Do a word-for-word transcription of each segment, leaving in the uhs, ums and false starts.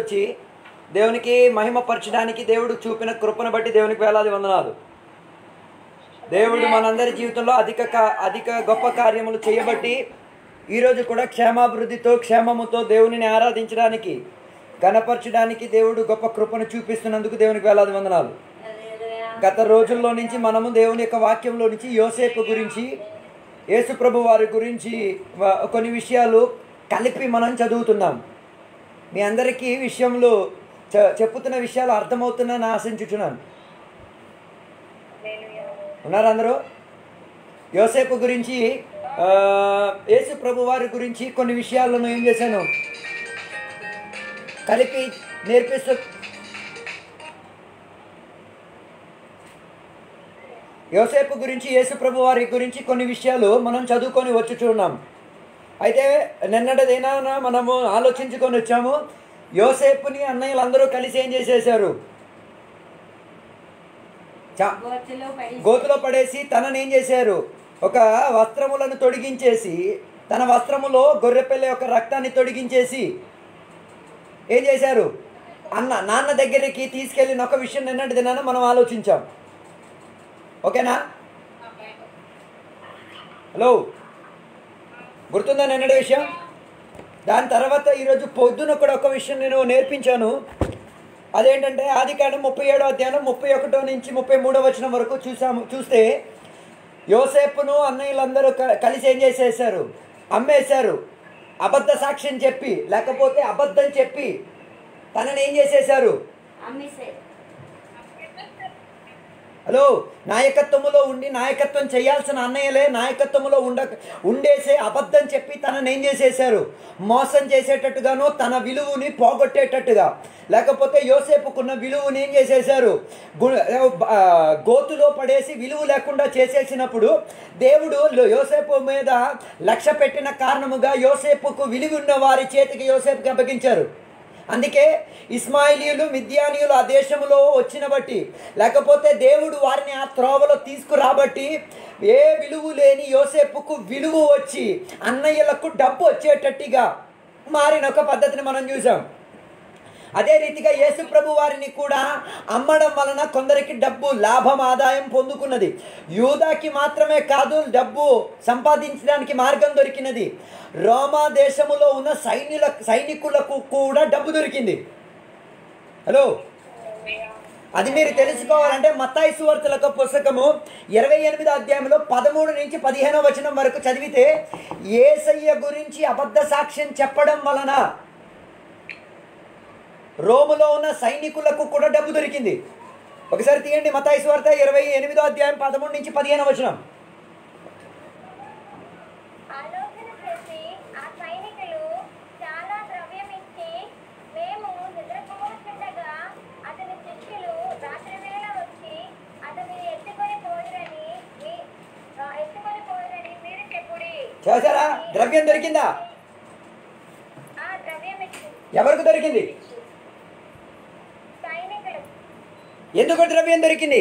వచ్చి దేవునికి మహిమ పరచడానికి దేవుడు చూపిన కృపను బట్టి దేవునికి వేలాది వందనాలు. దేవుడు మనందరి జీవితంలో అధిక అధిక గొప్ప కార్యములు చేయబట్టి ఈ రోజు కూడా క్షేమాభివృద్ధితో క్షేమముతో దేవునిని ఆరాధించడానికి గణపరచడానికి దేవుడు గొప్ప కృపను చూపిస్తున్నందుకు దేవునికి వేలాది వందనాలు. గత రోజుల్లో నుంచి మనము దేవుని యొక్క వాక్యంలో నుంచి యోసేపు గురించి యేసు ప్రభు వారి గురించి కొన్ని విషయాలు కలిపి మనం చదువుతున్నాం. మీ అందరికీ ఈ విషయంలో చెప్పుతున్న విషయాలు అర్థమవుతున్నాయని ఆశించుచున్నాను. ఉన్నారు అందరూ? యోసేపు గురించి యేసు ప్రభు వారి గురించి కొన్ని విషయాలను ఏం చేశాను కలిపి నేర్పిస్తూ యోసేపు గురించి యేసు ప్రభు వారి గురించి కొన్ని విషయాలు మనం చదువుకొని వచ్చుచున్నాం. అయితే నిన్నటిదైనా మనము ఆలోచించుకొని వచ్చాము. యోసేపుని అన్నయ్యలు అందరూ కలిసి ఏం చేసేసారు? గోతులో పడేసి తనని ఏం చేశారు? ఒక వస్త్రములను తొడిగించేసి తన వస్త్రములో గొర్రెపిల్ల యొక్క రక్తాన్ని తొడిగించేసి ఏం చేశారు? అన్న నాన్న దగ్గరికి తీసుకెళ్ళిన ఒక విషయం నిన్నటిదైనా మనం ఆలోచించాం. ఓకేనా? హలో, గుర్తుందా నిన్నటి విషయం? దాని తర్వాత ఈరోజు పొద్దున కూడా ఒక విషయం నేను నేర్పించాను. అదేంటంటే ఆది కాండం ముప్పై ఏడో అధ్యాయం ముప్పై ఒకటో నుంచి ముప్పై మూడో వచనం వరకు చూసాము. చూస్తే యోసేపును అన్నయ్యలందరూ కలిసి ఏం చేసేసారు? అమ్మేశారు. అబద్ధ సాక్ష్యం చెప్పి, లేకపోతే అబద్ధం చెప్పి తనని ఏం చేసేసారు? హలో, నాయకత్వంలో ఉండి నాయకత్వం చేయాల్సిన అన్నయ్యలే నాయకత్వంలో ఉండ ఉండేసే అబద్ధం చెప్పి తనని ఏం చేసేసారు? మోసం చేసేటట్టుగాను తన విలువని పోగొట్టేటట్టుగా, లేకపోతే యోసేపుకున్న విలువని ఏం చేసేసారు? గోతులో పడేసి విలువ లేకుండా చేసేసినప్పుడు దేవుడు యోసేపు మీద లక్ష్య పెట్టిన కారణముగా యోసేపుకు విలువ ఉన్న వారి చేతికి యోసేపుకి అప్పగించారు. అందుకే ఇస్మాయిలీయులు మిద్యానీయులు ఆ దేశంలో వచ్చిన బట్టి, లేకపోతే దేవుడు వారిని ఆ త్రోవలో తీసుకురాబట్టి ఏ విలువ లేని యోసేపుకు విలువ వచ్చి అన్నయ్యలకు డబ్బు వచ్చేటట్టుగా మారిన ఒక పద్ధతిని మనం చూసాం. అదే రీతిగా యేసు ప్రభు వారిని కూడా అమ్మడం వలన కొందరికి డబ్బు లాభం ఆదాయం పొందుకున్నది. యూదాకి మాత్రమే కాదు డబ్బు సంపాదించడానికి మార్గం దొరికినది. రోమా దేశములో ఉన్న సైనికుల సైనికులకు కూడా డబ్బు దొరికింది. హలో, అది మీరు తెలుసుకోవాలంటే మత్తయి సువార్తల పుస్తకము ఇరవై ఎనిమిదో అధ్యాయంలో పదమూడు నుంచి పదిహేనో వచనం వరకు చదివితే యేసయ్య గురించి అబద్ధ సాక్ష్యం చెప్పడం వలన రోములో ఉన్న సైనికులకు కూడా డబ్బు దొరికింది. ఒకసారి తీయండి, మత్తయి సువార్త ఇరవై ఎనిమిదో అధ్యాయం పదమూడు నుంచి పదిహేను వచనం. చూసారా, ద్రవ్యం దొరికిందా? ఎవరికి దొరికింది? ఎందుకు ద్రవ్యం దొరికింది?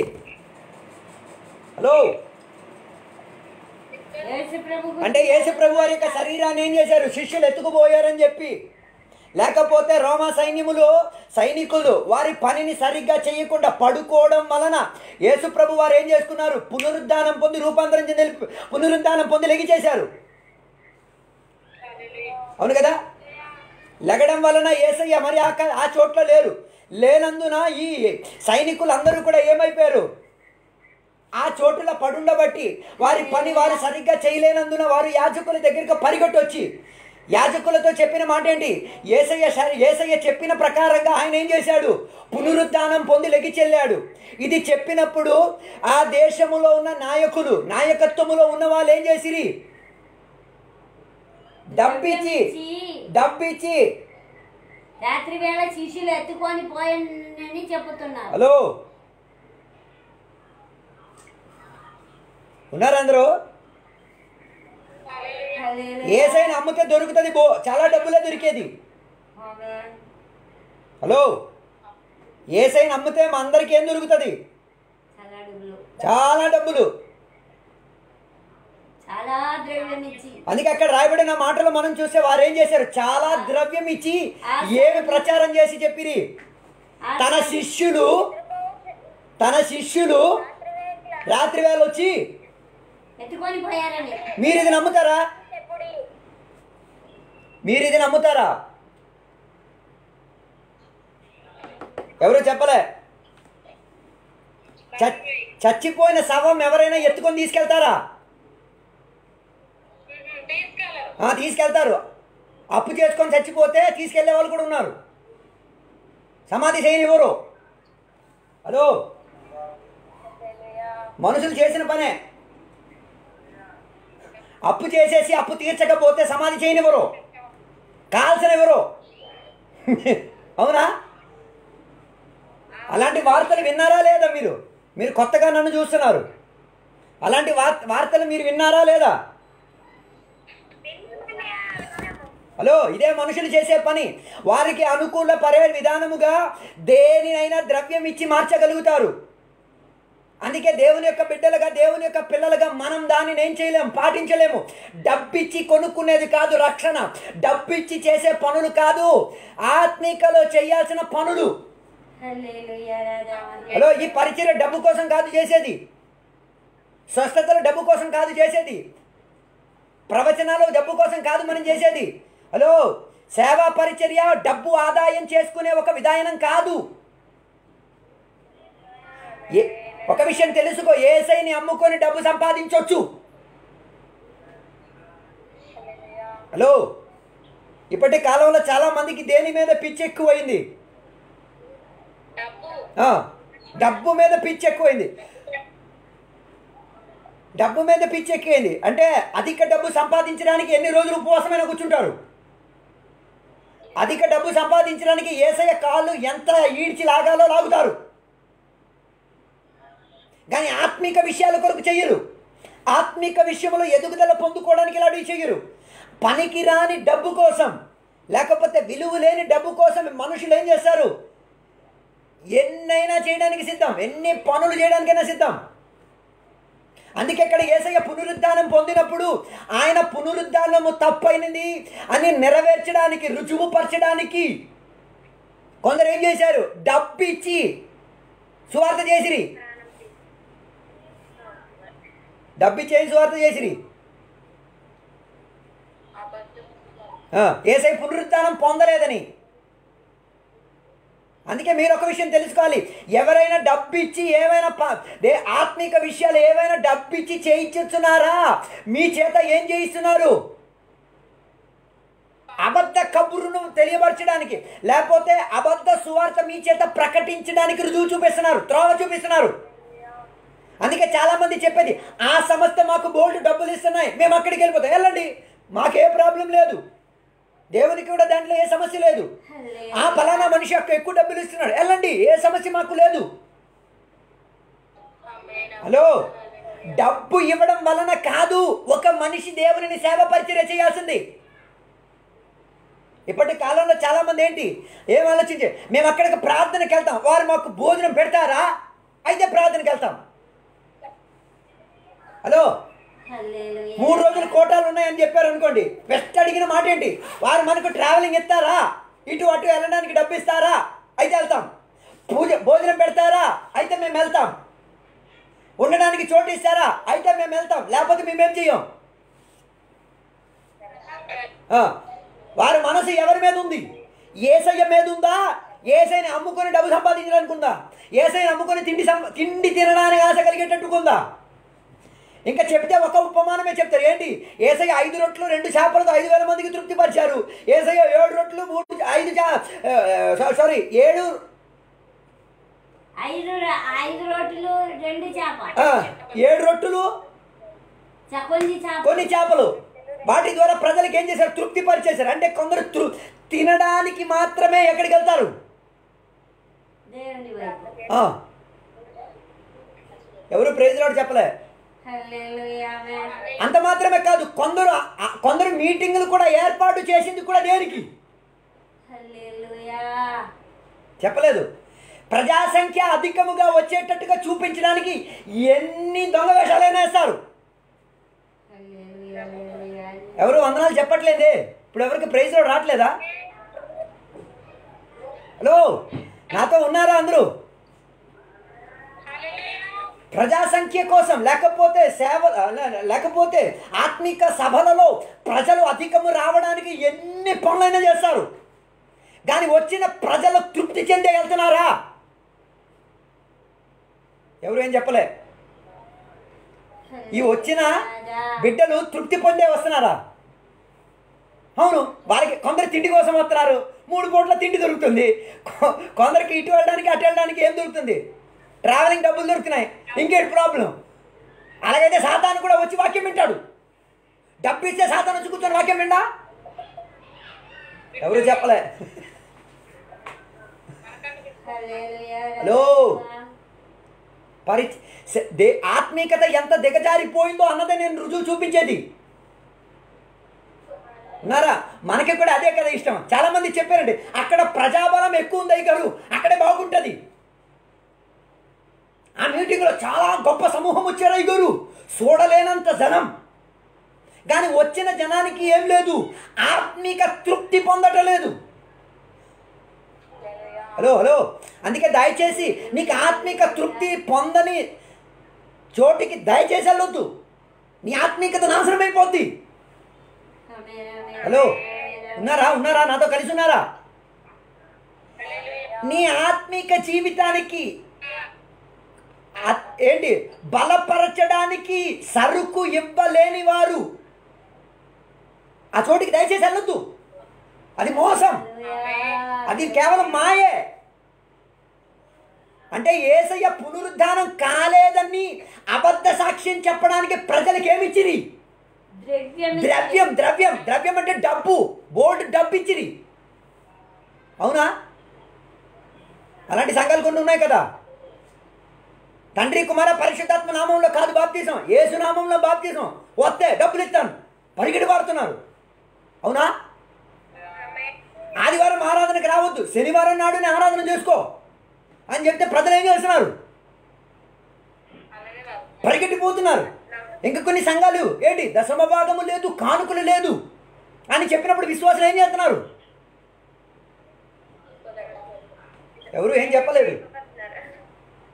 హలో, అంటే యేసు ప్రభు వారి యొక్క శరీరాన్ని ఏం చేశారు? శిష్యులు ఎత్తుకుపోయారని చెప్పి, లేకపోతే రోమా సైన్యములు సైనికులు వారి పనిని సరిగ్గా చేయకుండా పడుకోవడం వలన యేసు ప్రభు వారు ఏం చేసుకున్నారు? పునరుద్ధానం పొంది రూపాంతరం చెంది పునరుద్ధానం పొంది లెగిచేశారు. అవును కదా? లెగడం వలన యేసయ్య మరి ఆ చోట్ల లేరు. లేనందున ఈ సైనికులందరూ కూడా ఏమైపోయారు? ఆ చోటులో పడుండబట్టి వారి పని వారు సరిగ్గా చేయలేనందున వారు యాజకుల దగ్గరికి పరిగెట్టొచ్చి యాజకులతో చెప్పిన మాట ఏంటి? యేసయ్య యేసయ్య చెప్పిన ప్రకారంగా ఆయన ఏం చేశాడు? పునరుద్ధానం పొంది లెగిచెళ్ళాడు. ఇది చెప్పినప్పుడు ఆ దేశములో ఉన్న నాయకులు నాయకత్వములో ఉన్న వాళ్ళు ఏం చేసిరి? డబ్బిచ్చి డబ్బిచ్చి రాత్రి వేళ శిష్యులు ఎత్తుకొని పోయానని చెప్తున్నారు. హలో, ఉన్నారు అందరూ? యేసయ్యని అమ్మితే దొరుకుతుంది, బో చాలా డబ్బులే దొరికేది. హలో, యేసయ్యని అమ్మితే మా అందరికి ఏం దొరుకుతుంది? చాలా డబ్బులు. అందుకే అక్కడ రాయబడిన మాటలు మనం చూస్తే వారు ఏం చేశారు? చాలా ద్రవ్యం ఇచ్చి ఏమి ప్రచారం చేసి చెప్పిరి? తన శిష్యులు తన శిష్యులు రాత్రి వేళ వచ్చి ఎత్తుకొని పోయారని. మీరు ఇది నమ్ముతారా? మీరు ఇది నమ్ముతారా? ఎవరు చెప్పలే. చచ్చిపోయిన శవం ఎవరైనా ఎత్తుకొని తీసుకెళ్తారా? తీసుకెళ్తారు. అప్పు చేసుకొని చచ్చిపోతే తీసుకెళ్లే వాళ్ళు కూడా ఉన్నారు. సమాధి చేయనివ్వరు. హలో, మనుషులు చేసిన పనే. అప్పు చేసేసి అప్పు తీర్చకపోతే సమాధి చేయనివ్వరు, కాల్చనివ్వరు. అవునా? అలాంటి వార్తలు విన్నారా లేదా? మీరు మీరు కొత్తగా నన్ను చూస్తున్నారు. అలాంటి వార్తలు మీరు విన్నారా లేదా? హలో, ఇదే మనుషులు చేసే పని. వారికి అనుకూల పర్య విధానముగా దేనినైనా ద్రవ్యం ఇచ్చి మార్చగలుగుతారు. అందుకే దేవుని యొక్క బిడ్డలుగా, దేవుని యొక్క పిల్లలుగా మనం దానిని ఏం చేయలేము, పాటించలేము. డబ్బిచ్చి కొనుక్కునేది కాదు రక్షణ. డబ్బిచ్చి చేసే పనులు కాదు, ఆత్మీకలో చేయాల్సిన పనులు. హలో, ఈ పరిచర్య డబ్బు కోసం కాదు చేసేది, స్వస్థతలు డబ్బు కోసం కాదు చేసేది, ప్రవచనాలు డబ్బు కోసం కాదు మనం చేసేది. హలో, సేవా పరిచర్య డబ్బు ఆదాయం చేసుకునే ఒక విధానం కాదు. ఒక విషయం తెలుసుకో, యేసయ్యని అమ్ముకొని డబ్బు సంపాదించవచ్చు. హలో, ఇప్పటి కాలంలో చాలా మందికి దేని మీద పిచ్చి ఎక్కువైంది? డబ్బు మీద పిచ్చి ఎక్కువైంది. డబ్బు మీద పిచ్చి ఎక్కింది అంటే అధిక డబ్బు సంపాదించడానికి ఎన్ని రోజులు ఉపవాసమైన కూర్చుంటారు? అధిక డబ్బు సంపాదించడానికి యేసయ్య కాళ్ళు ఎంత ఈడ్చి లాగాలో లాగుతారు, కానీ ఆత్మిక విషయాల కొరకు చెయ్యరు. ఆత్మిక విషయంలో ఎదుగుదల పొందుకోవడానికి ఇలాంటివి చెయ్యరు. పనికిరాని డబ్బు కోసం, లేకపోతే విలువ లేని డబ్బు కోసం మనుషులు ఏం చేస్తారు? ఎన్నైనా చేయడానికి సిద్ధం, ఎన్ని పనులు చేయడానికైనా సిద్ధం. అందుకే ఇక్కడ యేసయ్య పునరుద్ధానం పొందినప్పుడు ఆయన పునరుద్ధానము తప్పైనది అని నెరవేర్చడానికి, రుజువుపరచడానికి కొందరు ఏం చేశారు? డబ్బు ఇచ్చి సువార్త చేసిరి. డబ్బు ఇచ్చి సువార్త చేసిరి. యేసయ్య పునరుద్ధానం పొందలేదని. అందుకే మీరు ఒక విషయం తెలుసుకోవాలి, ఎవరైనా డబ్బు ఇచ్చి ఏమైనా ఆత్మిక విషయాలు ఏవైనా డబ్బు ఇచ్చి చేయించుతున్నారా? మీ చేత ఏం చేయిస్తున్నారు? అబద్ధ కబురును తెలియపరచడానికి, లేకపోతే అబద్ధ సువార్త మీ చేత ప్రకటించడానికి రుజువు చూపిస్తున్నారు, త్రోవ చూపిస్తున్నారు. అందుకే చాలామంది చెప్పేది, ఆ సంస్థ మాకు బోల్డ్ డబ్బులు ఇస్తున్నాయి, మేము అక్కడికి వెళ్ళిపోతాం, వెళ్ళండి, మాకే ప్రాబ్లం లేదు, దేవునికి కూడా దాంట్లో ఏ సమస్య లేదు, ఆ ఫలానా మనిషి యొక్క ఎక్కువ డబ్బులు ఇస్తున్నాడు, వెళ్ళండి, ఏ సమస్య మాకు లేదు. హలో, డబ్బు ఇవ్వడం వలన కాదు ఒక మనిషి దేవుని సేవ పరిచర్య చేయాల్సింది. ఇప్పటి కాలంలో చాలామంది ఏంటి, ఏం ఆలోచించే, మేము అక్కడికి ప్రార్థనకి వెళ్తాం, వారు మాకు భోజనం పెడతారా, అయితే ప్రార్థనకి వెళ్తాం. హలో, మూడు రోజులు కోటాలు ఉన్నాయని చెప్పారు అనుకోండి, బెస్ట్ అడిగిన మాట ఏంటి? వారు మనకు ట్రావెలింగ్ ఇస్తారా, ఇటు అటు వెళ్ళడానికి డబ్బు ఇస్తారా, అయితే వెళ్తాం. పూజ భోజనం పెడతారా, అయితే మేము వెళ్తాం. ఉండడానికి చోటు ఇస్తారా, అయితే మేము వెళ్తాం, లేకపోతే మేమేం చెయ్యం. వారి మనసు ఎవరి మీద ఉంది? యేసయ్య మీద ఉందా? యేసయ్యని అమ్ముకొని డబ్బు సంపాదించడానికి ఉందా? యేసయ్యని అమ్ముకొని తిండి సంపా తిండి తినడానికి ఆశ కలిగేటట్టుకుందా? ఇంకా చెప్తే ఒక ఉపమానమే చెప్తారు. ఏంటి? యేసయ్య ఐదు రొట్లు రెండు చేపలతో ఐదు వేల మందికి తృప్తిపరిచారు. యేసయ్య ఏడు రొట్లు మూడు ఐదు సారీ ఏడు ఏడు రొట్టులు కొన్ని చేపలు వాటి ద్వారా ప్రజలకు ఏం చేశారు? తృప్తిపరిచేశారు. అంటే కొందరు తృ తినడానికి మాత్రమే ఎక్కడికి వెళ్తారు? ఎవరు ప్రైజ్ లార్డ్ చెప్పలే. అంత మాత్రమే కాదు, కొందరు కొందరు మీటింగులు కూడా ఏర్పాటు చేసింది కూడా దేనికి? చెప్పలేదు. ప్రజా సంఖ్య అధికముగా వచ్చేటట్టుగా చూపించడానికి ఎన్ని దొంగ వేషాలైనా వేస్తారు. ఎవరు వందనాలు చెప్పట్లేదే ఇప్పుడు ఎవరికి ప్రైజ్ లో రాట్లేదా హలో నాతో ఉన్నారా అందరూ ప్రజా సంఖ్య కోసం లేకపోతే సేవ లేకపోతే ఆత్మిక సభలలో ప్రజలు అధికము రావడానికి ఎన్ని పనులైనా చేస్తారు కానీ వచ్చిన ప్రజలు తృప్తి చెందే వెళ్తున్నారా ఎవరు ఏం చెప్పలే ఈ వచ్చిన బిడ్డలు తృప్తి పొందే వస్తున్నారా అవును వారికి కొందరు తిండి కోసం వస్తున్నారు మూడు పూట్ల తిండి దొరుకుతుంది కొందరికి ఇటు వెళ్ళడానికి అటు వెళ్ళడానికి ఏం దొరుకుతుంది ట్రావెలింగ్ డబ్బులు దొరుకుతున్నాయి ఇంకేంటి ప్రాబ్లం అలాగైతే సాతాను కూడా వచ్చి వాక్యం వింటాడు డబ్బు ఇస్తే సాతాను వచ్చి కూర్చొని వాక్యం విండా ఎవరు చెప్పలే హలో పరి ఆత్మీయత ఎంత దిగజారిపోయిందో అన్నదే నేను రుజువు చూపించేది ఉన్నారా మనకి కూడా అదే కదా ఇష్టం చాలామంది చెప్పారండి అక్కడ ప్రజాబలం ఎక్కువ ఉంది అయ్యగారు అక్కడే బాగుంటుంది ఆ మీటింగ్లో చాలా గొప్ప సమూహం వచ్చారు అయ్యగారు చూడలేనంత జనం కానీ వచ్చిన జనానికి ఏం లేదు ఆత్మీక తృప్తి పొందట లేదు హలో హలో అందుకే దయచేసి నీకు ఆత్మీక తృప్తి పొందని చోటికి దయచేసి వెళ్ళొద్దు నీ ఆత్మీకత నాశనం అయిపోద్ది హలో ఉన్నారా ఉన్నారా నాతో కలిసి ఉన్నారా నీ ఆత్మీక జీవితానికి ఏంటి బలపరచడానికి సరుకు ఇవ్వలేని వారు ఆ చోటికి దయచేసి వెళ్ళొద్దు అది మోసం అది కేవలం మాయే అంటే యేసయ్య పునరుద్ధానం కాలేదని అబద్ధ సాక్ష్యం చెప్పడానికి ప్రజలకు ఏమిచ్చిరి ద్రవ్యం ద్రవ్యం ద్రవ్యం అంటే డబ్బు బోల్డ్ డబ్బు ఇచ్చిరి అవునా అలాంటి సంఘాలు కొన్ని ఉన్నాయి కదా తండ్రి కుమార పరిశుద్ధాత్మ నామంలో కాదు బాప్తీసం యేసునామంలో బాప్తీసం వస్తే డబ్బులు ఇస్తాను పరిగెడి పారుతున్నారు అవునా ఆదివారం ఆరాధనకు రావద్దు శనివారం నాడుని ఆరాధన చేసుకో అని చెప్తే ప్రజలు ఏం చేస్తున్నారు పరిగెట్టిపోతున్నారు ఇంకా కొన్ని సంఘాలు ఏంటి దశమ భాగము లేదు కానుకలు లేదు అని చెప్పినప్పుడు విశ్వాసం ఏం చేస్తున్నారు ఎవరు ఏం చెప్పలేదు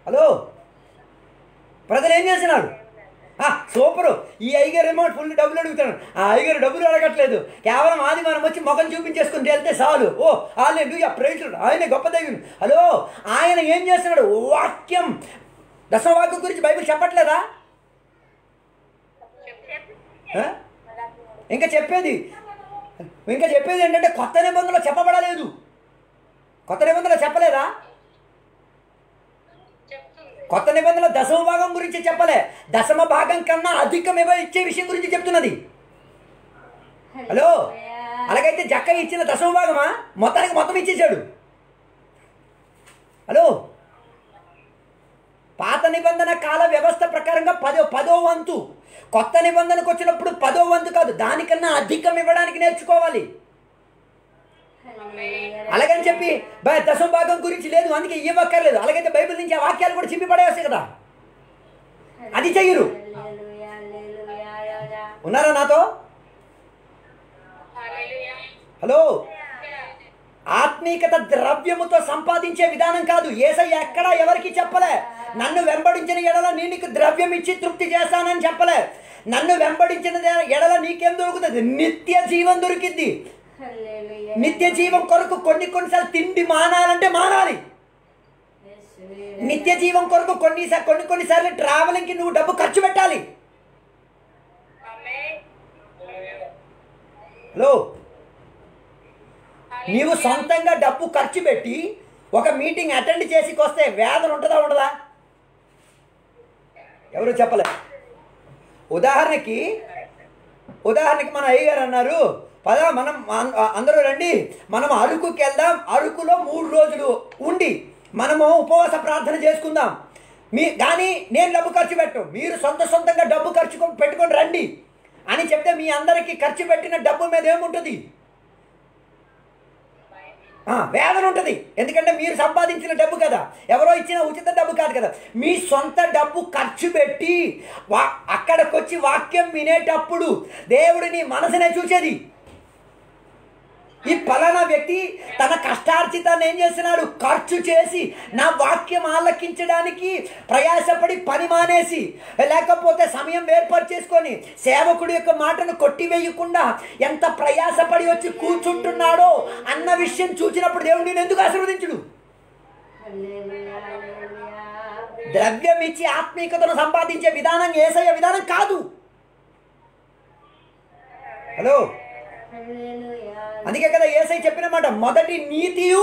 హలో ప్రజలు ఏం చేస్తున్నారు సూపరు ఈ ఐగర్ ఏమో ఫుల్ డబ్బులు అడుగుతాను ఆ ఐగర్ డబ్బులు అడగట్లేదు కేవలం ఆదివారం వచ్చి ముఖం చూపించేసుకుని వెళ్తే చాలు ఓ ఆలే డూ యా ప్రైజ్ ఆయన గొప్ప దైవం హలో ఆయన ఏం చేస్తున్నాడు వాక్యం దశమవాక్యం గురించి బైబిల్ చెప్పట్లేదా ఇంకా చెప్పేది ఇంకా చెప్పేది ఏంటంటే కొత్త నిబంధనలో చెప్పబడలేదు కొత్త నిబంధనలో చెప్పలేదా కొత్త నిబంధనల దశమ భాగం గురించి చెప్పలే దశమ భాగం కన్నా అధికమేవో ఇచ్చే విషయం గురించి చెప్తున్నది హలో అలాగైతే జక్క ఇచ్చిన దశమ భాగమా మొత్తానికి మొత్తం ఇచ్చేసాడు హలో పాత నిబంధన కాల వ్యవస్థ ప్రకారంగా పదో పదో వంతు కొత్త నిబంధనకు వచ్చినప్పుడు పదో వంతు కాదు దానికన్నా అధికం ఇవ్వడానికి నేర్చుకోవాలి అలాగని చెప్పి దశమ భాగం గురించి లేదు అందుకే ఇవ్వక్కర్లేదు అలాగైతే బైబిల్ నుంచి ఆ వాక్యాలు కూడా చింపి పడేస్తాయి కదా అది చెయ్యరు ఉన్నారా నాతో హలో ఆత్మీయత ద్రవ్యముతో సంపాదించే విధానం కాదు యేసయ్య ఎక్కడా ఎవరికి చెప్పలే నన్ను వెంబడించిన ఎడల నేను నీకు ద్రవ్యం ఇచ్చి తృప్తి చేస్తానని చెప్పలే నన్ను వెంబడించిన ఎడల నీకేం దొరుకుతుంది నిత్య జీవం దొరికింది నిత్య జీవం కొరకు కొన్ని కొన్నిసార్లు తిండి మానాలంటే మానాలి నిత్య జీవం కొరకు కొన్నిసార్లు కొన్ని కొన్నిసార్లు ట్రావెలింగ్కి నువ్వు డబ్బు ఖర్చు పెట్టాలి హలో నీవు సొంతంగా డబ్బు ఖర్చు పెట్టి ఒక మీటింగ్ అటెండ్ చేసికొస్తే వేదన ఉంటుందా ఉండదా ఎవరు చెప్పలే ఉదాహరణకి ఉదాహరణకి మన అయ్యగారు అన్నారు పదా మనం అందరూ రండి మనం అరకుకి వెళ్దాం అరకులో మూడు రోజులు ఉండి మనము ఉపవాస ప్రార్థన చేసుకుందాం మీ కానీ నేను డబ్బు ఖర్చు పెట్టు మీరు సొంత సొంతంగా డబ్బు ఖర్చు పెట్టుకొని రండి అని చెప్తే మీ అందరికీ ఖర్చు పెట్టిన డబ్బు మీద ఏముంటుంది వేదన ఉంటది ఎందుకంటే మీరు సంపాదించిన డబ్బు కదా ఎవరో ఇచ్చిన ఉచిత డబ్బు కాదు కదా మీ సొంత డబ్బు ఖర్చు పెట్టి అక్కడికి వచ్చి వాక్యం వినేటప్పుడు దేవుడిని మనసునే చూచేది ఈ ఫలానా వ్యక్తి తన కష్టార్జితాన్ని ఏం చేస్తున్నారు ఖర్చు చేసి నా వాక్యం ఆలకించడానికి ప్రయాసపడి పని మానేసి లేకపోతే సమయం వేర్పాటు చేసుకొని సేవకుడి యొక్క మాటను కొట్టివేయకుండా ఎంత ప్రయాసపడి వచ్చి కూర్చుంటున్నాడో అన్న విషయం చూసినప్పుడు దేవుడు నిన్ను ఎందుకు ఆశీర్వదించుడు ద్రవ్యం ఇచ్చి ఆత్మీయతను సంపాదించే విధానం యేసయ్య విధానం కాదు హలో అందుకే కదా యేసయ్య చెప్పినమాట మొదటి నీతియు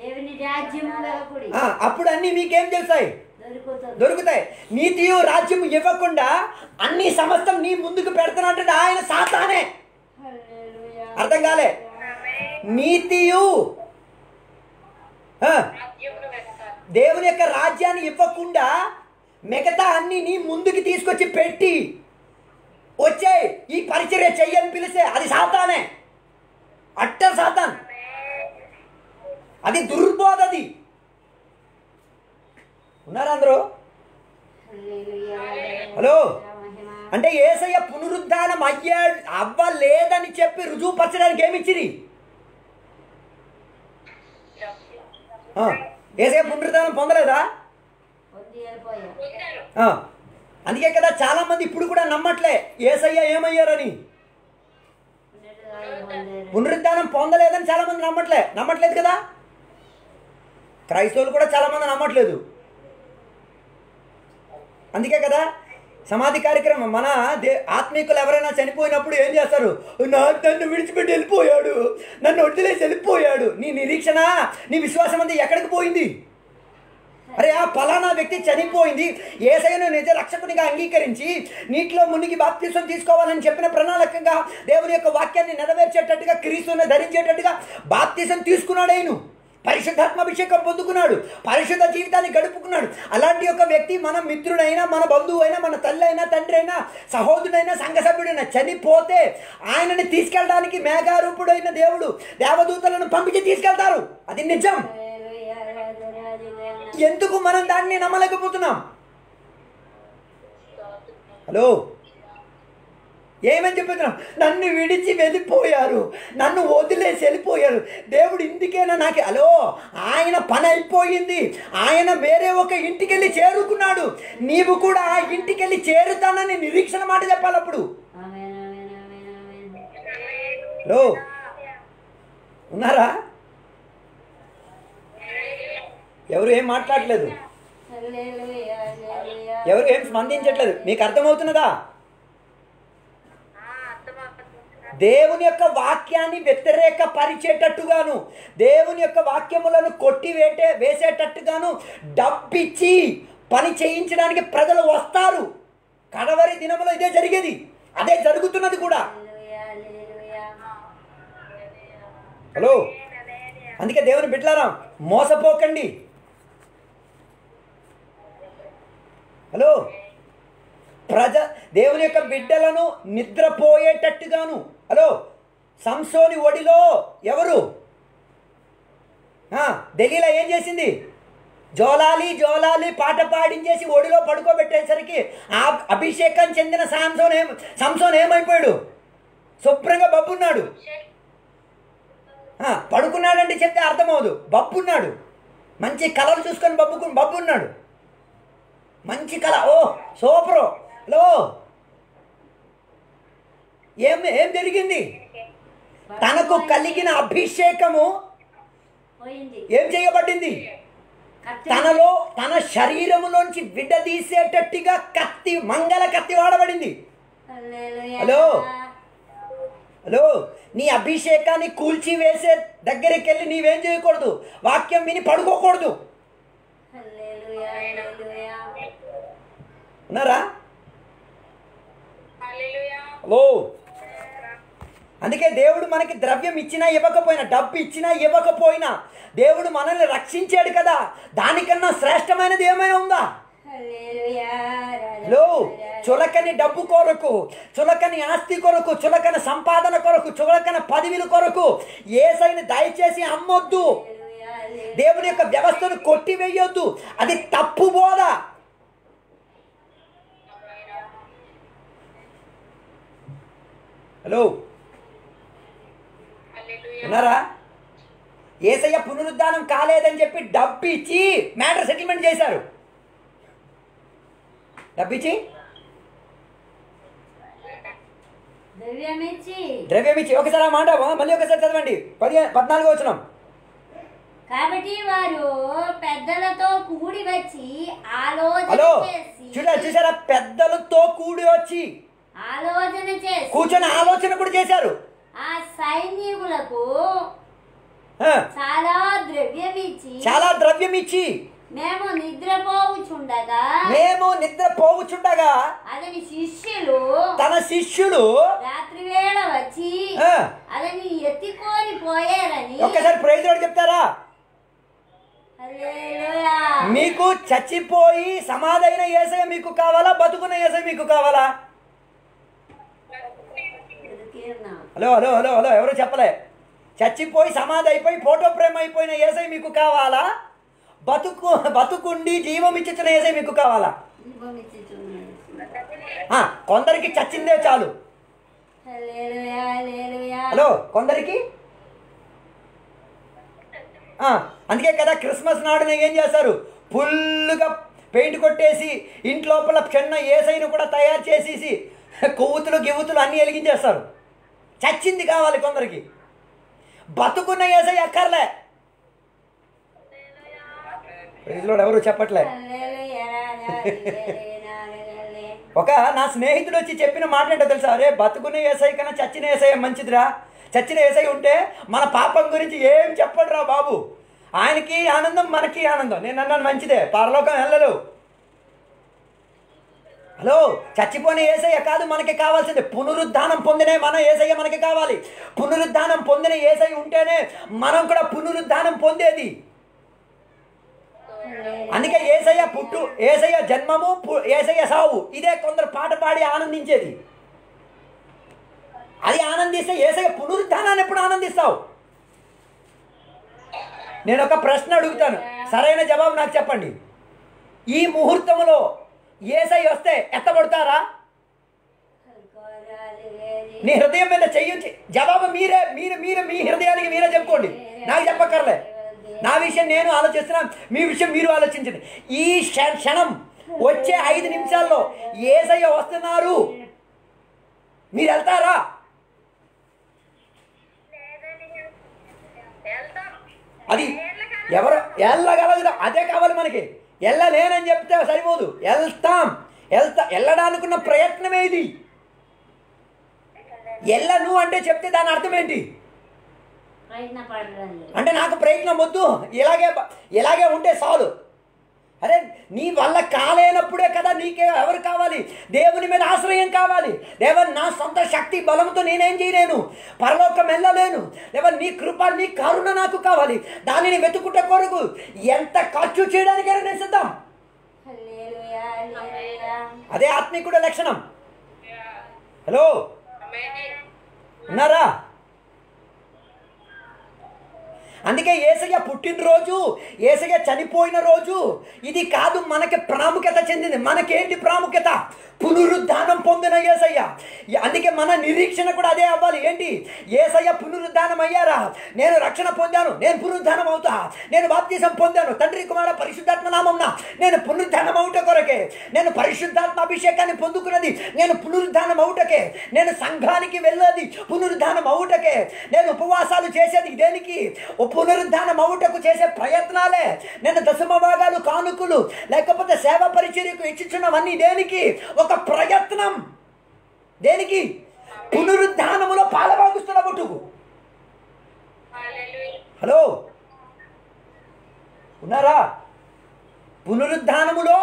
దేవుని రాజ్యమున గకుడి ఆ అప్పుడు అన్ని మీకేం తెలుస్తాయి దొరుకుతాయి నీతియు రాజ్యము ఇవ్వకుండా అన్ని సమస్తం నీ ముందుకు పెడతానంటాడు ఆయన సాతానే హల్లెలూయా అర్థం కాలే నీతియు ఆ రాజ్యమున వెనకాల దేవుని యొక్క రాజ్యాన్ని ఇవ్వకుండా మిగతా అన్ని నీ ముందుకు తీసుకొచ్చి పెట్టి వచ్చే ఈ పరిచర్య చెయ్యని పిలిస్తే అది సాతానే అట్టర్ సాతాన్ అది దుర్బోధది ఉన్నారు అందరూ హలో అంటే యేసయ్య పునరుద్ధానం అయ్యా అవ్వలేదని చెప్పి రుజువు పరచడానికి ఏమిచ్చింది యేసయ్య పునరుద్ధానం పొందలేదా అందుకే కదా చాలా మంది ఇప్పుడు కూడా నమ్మట్లే యేసయ్య ఏమయ్యారని పునరుద్ధానం పొందలేదని చాలా మంది నమ్మట్లే నమ్మట్లేదు కదా క్రైస్తవులు కూడా చాలా మంది నమ్మట్లేదు అందుకే కదా సమాధి కార్యక్రమం మన ఆత్మీకులు ఎవరైనా చనిపోయినప్పుడు ఏం చేస్తారు నన్ను విడిచిపెట్టి వెళ్ళిపోయాడు నన్ను వదిలేసి వెళ్ళిపోయాడు నీ నిరీక్షణ నీ విశ్వాసం అంతా ఎక్కడికి పోయింది అరే ఆ ఫలానా వ్యక్తి చనిపోయింది యేసయ్యను నిజ రక్షకునిగా అంగీకరించి నీటిలో మునిగి బాప్తిసం తీసుకోవాలని చెప్పిన ప్రణాళికగా దేవుని యొక్క వాక్యాన్ని నెరవేర్చేటట్టుగా క్రీస్తును ధరించేటట్టుగా బాప్తిసం తీసుకున్నాడు ఆయన పరిశుద్ధాత్మాభిషేకం పొందుకున్నాడు పరిశుద్ధ జీవితాన్ని గడుపుకున్నాడు అలాంటి ఒక వ్యక్తి మన మిత్రుడైనా మన బంధువు అయినా మన తల్లి అయినా తండ్రి అయినా సహోదరుడైనా సంఘ సభ్యుడైనా చనిపోతే ఆయనని తీసుకెళ్ళడానికి మేఘారూపుడైన దేవుడు దేవదూతలను పంపించి తీసుకెళ్తారు అది నిజం ఎందుకు మనం దాన్ని నమ్మలేకపోతున్నాం హలో ఏమని చెప్తున్నాం నన్ను విడిచి వెళ్ళిపోయారు నన్ను వదిలేసి వెళ్ళిపోయారు దేవుడు ఇందుకేనా నాకు హలో ఆయన పని అయిపోయింది ఆయన వేరే ఒక ఇంటికి వెళ్ళి చేరుకున్నాడు నీవు కూడా ఆ ఇంటికి వెళ్ళి చేరుతానని నిరీక్షణ మాట చెప్పాలి అప్పుడు హలో ఉన్నారా ఎవరు ఏం మాట్లాడలేదు ఎవరు ఏం స్పందించట్లేదు మీకు అర్థమవుతున్నదా దేవుని యొక్క వాక్యాన్ని వ్యతిరేక పరిచేటట్టుగాను దేవుని యొక్క వాక్యములను కొట్టివేటే వేసేటట్టుగాను డబ్బిచ్చి పని చేయించడానికి ప్రజలు వస్తారు కడవరి దినములో ఇదే జరిగేది అదే జరుగుతున్నది కూడా హలో అందుకే దేవుని బిడ్డలారా మోసపోకండి హలో ప్రజ దేవుని యొక్క బిడ్డలను నిద్రపోయేటట్టుగాను హలో సంసోని ఒడిలో ఎవరు దెలీలా ఏం చేసింది జోలాలి జోలాలి పాట పాడించేసి ఒడిలో పడుకోబెట్టేసరికి ఆ అభిషేకం చెందిన సంసోన్ ఏం సంసోన్ ఏమైపోయాడు శుభ్రంగా బబ్బున్నాడు పడుకున్నాడంటే చెప్తే అర్థమవుదు బబ్బున్నాడు మంచి కలలు చూసుకొని బబ్బుకు బబ్బున్నాడు మంచి కళ ఓ సూపరు హలో ఏం ఏం జరిగింది తనకు కలిగిన అభిషేకము ఏం చేయబడింది తనలో తన శరీరములోంచి విడదీసేటట్టుగా కత్తి మంగళ కత్తి వాడబడింది హలో హలో నీ అభిషేకాన్ని కూల్చివేసే దగ్గరికి వెళ్ళి నీవేం చేయకూడదు వాక్యం విని పడుకోకూడదు ఉన్నారా హలో అందుకే దేవుడు మనకి ద్రవ్యం ఇచ్చినా ఇవ్వకపోయినా డబ్బు ఇచ్చినా ఇవ్వకపోయినా దేవుడు మనల్ని రక్షించాడు కదా దానికన్నా శ్రేష్టమైనది ఏమైనా ఉందా లో చులకని డబ్బు కొరకు, చులకని ఆస్తి కొరకు, చులకన సంపాదన కొరకు, చులకన పదవిల కొరకు యేసయ్యని దయచేసి అమ్మొద్దు. దేవుని యొక్క వ్యవస్థను కొట్టివేయొద్దు. అది తప్పు బోధ. హలో ఉన్నారా? యేసయ్య పునరుద్ధానం కాలేదని చెప్పి డబ్బు ఇచ్చి మ్యాటర్ సెటిల్మెంట్ చేశారు. డబ్బిచ్చి ద్రవ్యమిచ్చి. ఒకసారి ఆ మాట మళ్ళీ ఒకసారి చదవండి, పది పద్నాలుగు వచనం. కాబట్టి వారు పెద్దలతో కూడి వచ్చి ఆలోచన చేసి, చూడండి చూసారా, పెద్దలతో కూడి వచ్చి ఆలోచన చేసి కూర్చొని ఆలోచన కూడా చేశారు. ఆ సైనికులకు చాలా ద్రవ్యం ఇచ్చి చాలా ద్రవ్యం ఇచ్చి మేము నిద్రపోవుచుండగా మేము నిద్రపోవుచుండగా అతని శిష్యులు తన శిష్యులు రాత్రి వేళ వచ్చి అతని ఎత్తుకొని పోయారని. ఒక్కసారి ప్రైజ్ రాడు చెప్తారా? హల్లెలూయా. మీకు చచ్చిపోయి సమాధైన యేసయ్య మీకు కావాలా? బతుకున్న యేసయ్య మీకు కావాలా? హలో హలో హలో హలో ఎవరు చెప్పలే. చచ్చిపోయి సమాధి అయిపోయి ఫోటో ప్రేమ అయిపోయిన యేసయ్య మీకు కావాలా? బతుకు బతుకుండి జీవం ఇచ్చిన యేసయ్య మీకు కావాలా? కొందరికి చచ్చిందే చాలు. హలో కొందరికి అందుకే కదా క్రిస్మస్ నాడు నేను ఏం చేస్తారు, ఫుల్గా పెయింట్ కొట్టేసి ఇంట్లోపల చిన్న యేసయ్యను కూడా తయారు చేసేసి కొవ్వుతులు గివ్వుతులు అన్నీ వెలిగించేస్తారు. చచ్చింది కావాలి కొందరికి. బతుకున్న యేసయ్య అక్కర్లే. ఎవరు చెప్పట్లే. ఒక నా స్నేహితుడు వచ్చి చెప్పిన మాట ఏంటో తెలుసా? అరే బతుకున్న యేసయ్య కన్నా చచ్చిన యేసయ్య మంచిదిరా. చచ్చిన యేసయ్య ఉంటే మన పాపం గురించి ఏం చెప్పడురా బాబు. ఆయనకి ఆనందం, మనకి ఆనందం. నేను అన్నాను మంచిదే, పరలోకం వెళ్ళలేవు. హలో, చచ్చిపోయిన యేసయ్య కాదు మనకి కావాల్సింది. పునరుద్ధానం పొందినే మన యేసయ్య మనకి కావాలి. పునరుద్ధానం పొందిన యేసయ్య ఉంటేనే మనం కూడా పునరుద్ధానం పొందేది. అందుకే యేసయ్య పుట్టు, యేసయ్య జన్మము, యేసయ్య సావు, ఇదే కొందరు పాట పాడి ఆనందించేది. అది ఆనందిస్తే యేసయ్య పునరుద్ధానాన్ని ఎప్పుడు ఆనందిస్తావు? నేను ఒక ప్రశ్న అడుగుతాను, సరైన జవాబు నాకు చెప్పండి. ఈ ముహూర్తంలో యేసయ్య వస్తే ఎత్తబడతారా? నీ హృదయం మీద చెయ్యొచ్చి జవాబు మీరే మీరు మీరు మీ హృదయానికి మీరే చెప్పుకోండి, నాకు చెప్పక్కర్లే. నా విషయం నేను ఆలోచిస్తున్నాను, మీ విషయం మీరు ఆలోచించండి. ఈ క్షణం వచ్చే ఐదు నిమిషాల్లో యేసయ్య వస్తున్నారు, మీరు వెళ్తారా? అది ఎవరు వెళ్ళగలదు, అదే కావాలి మనకి. వెళ్ళలేనని చెప్తే సరిపోదు, వెళ్తాం. వెళ్తా వెళ్ళడానికి ఉన్న ప్రయత్నం ఏది? వెళ్ళను అంటే చెప్తే దాని అర్థం ఏంటి? అంటే నాకు ప్రయత్నం వద్దు, ఇలాగే ఇలాగే ఉంటే చాలు. అరే నీ వల్ల కాలేనప్పుడే కదా నీకే ఎవరు కావాలి? దేవుని మీద ఆశ్రయం కావాలి. దేవా, నా సొంత శక్తి బలంతో నేనేం చేయలేను, పరలోకం వెళ్ళలేను. దేవా, నీ కృప, నీ కరుణ నాకు కావాలి. దానిని వెతుకుట కొరకు ఎంత ఖర్చు చేయడానికైనా నేను సిద్ధం. అదే ఆత్మీకుడ లక్షణం. హలో ఉన్నారా? అందుకే యేసయ్య పుట్టినరోజు, యేసయ్య చనిపోయిన రోజు ఇది కాదు మనకి ప్రాముఖ్యత చెందింది. మనకేంటి ప్రాముఖ్యత? పునరుద్ధానం పొందిన యేసయ్య. అందుకే మన నిరీక్షణ కూడా అదే అవ్వాలి. ఏంటి? యేసయ్య పునరుద్ధానం అయ్యారా, నేను రక్షణ పొందాను, నేను పునరుద్ధానం అవుతా, నేను బాప్తిసం పొందాను, తండ్రి కుమార పరిశుద్ధాత్మ నామమున నేను పునరుద్ధానం అవుట కొరకే, నేను పరిశుద్ధాత్మ అభిషేకాన్ని పొందుకున్నది నేను పునరుద్ధానం అవుటకే, నేను సంఘానికి వెళ్ళేది పునరుద్ధానం అవుటకే, నేను ఉపవాసాలు చేసేది దేనికి? పునరుద్ధానం అవుటకు చేసే ప్రయత్నాలే. నేను దశమ భాగాలు, కానుకలు, లేకపోతే సేవ పరిచర్యకు ఇచ్చుచున్నవన్నీ దేనికి? ఒక ప్రయత్నం. దేనికి? పునరుద్ధానములో పాలభాగిస్తున్న బుట్టుకు. హలో ఉన్నారా? పునరుద్ధానములో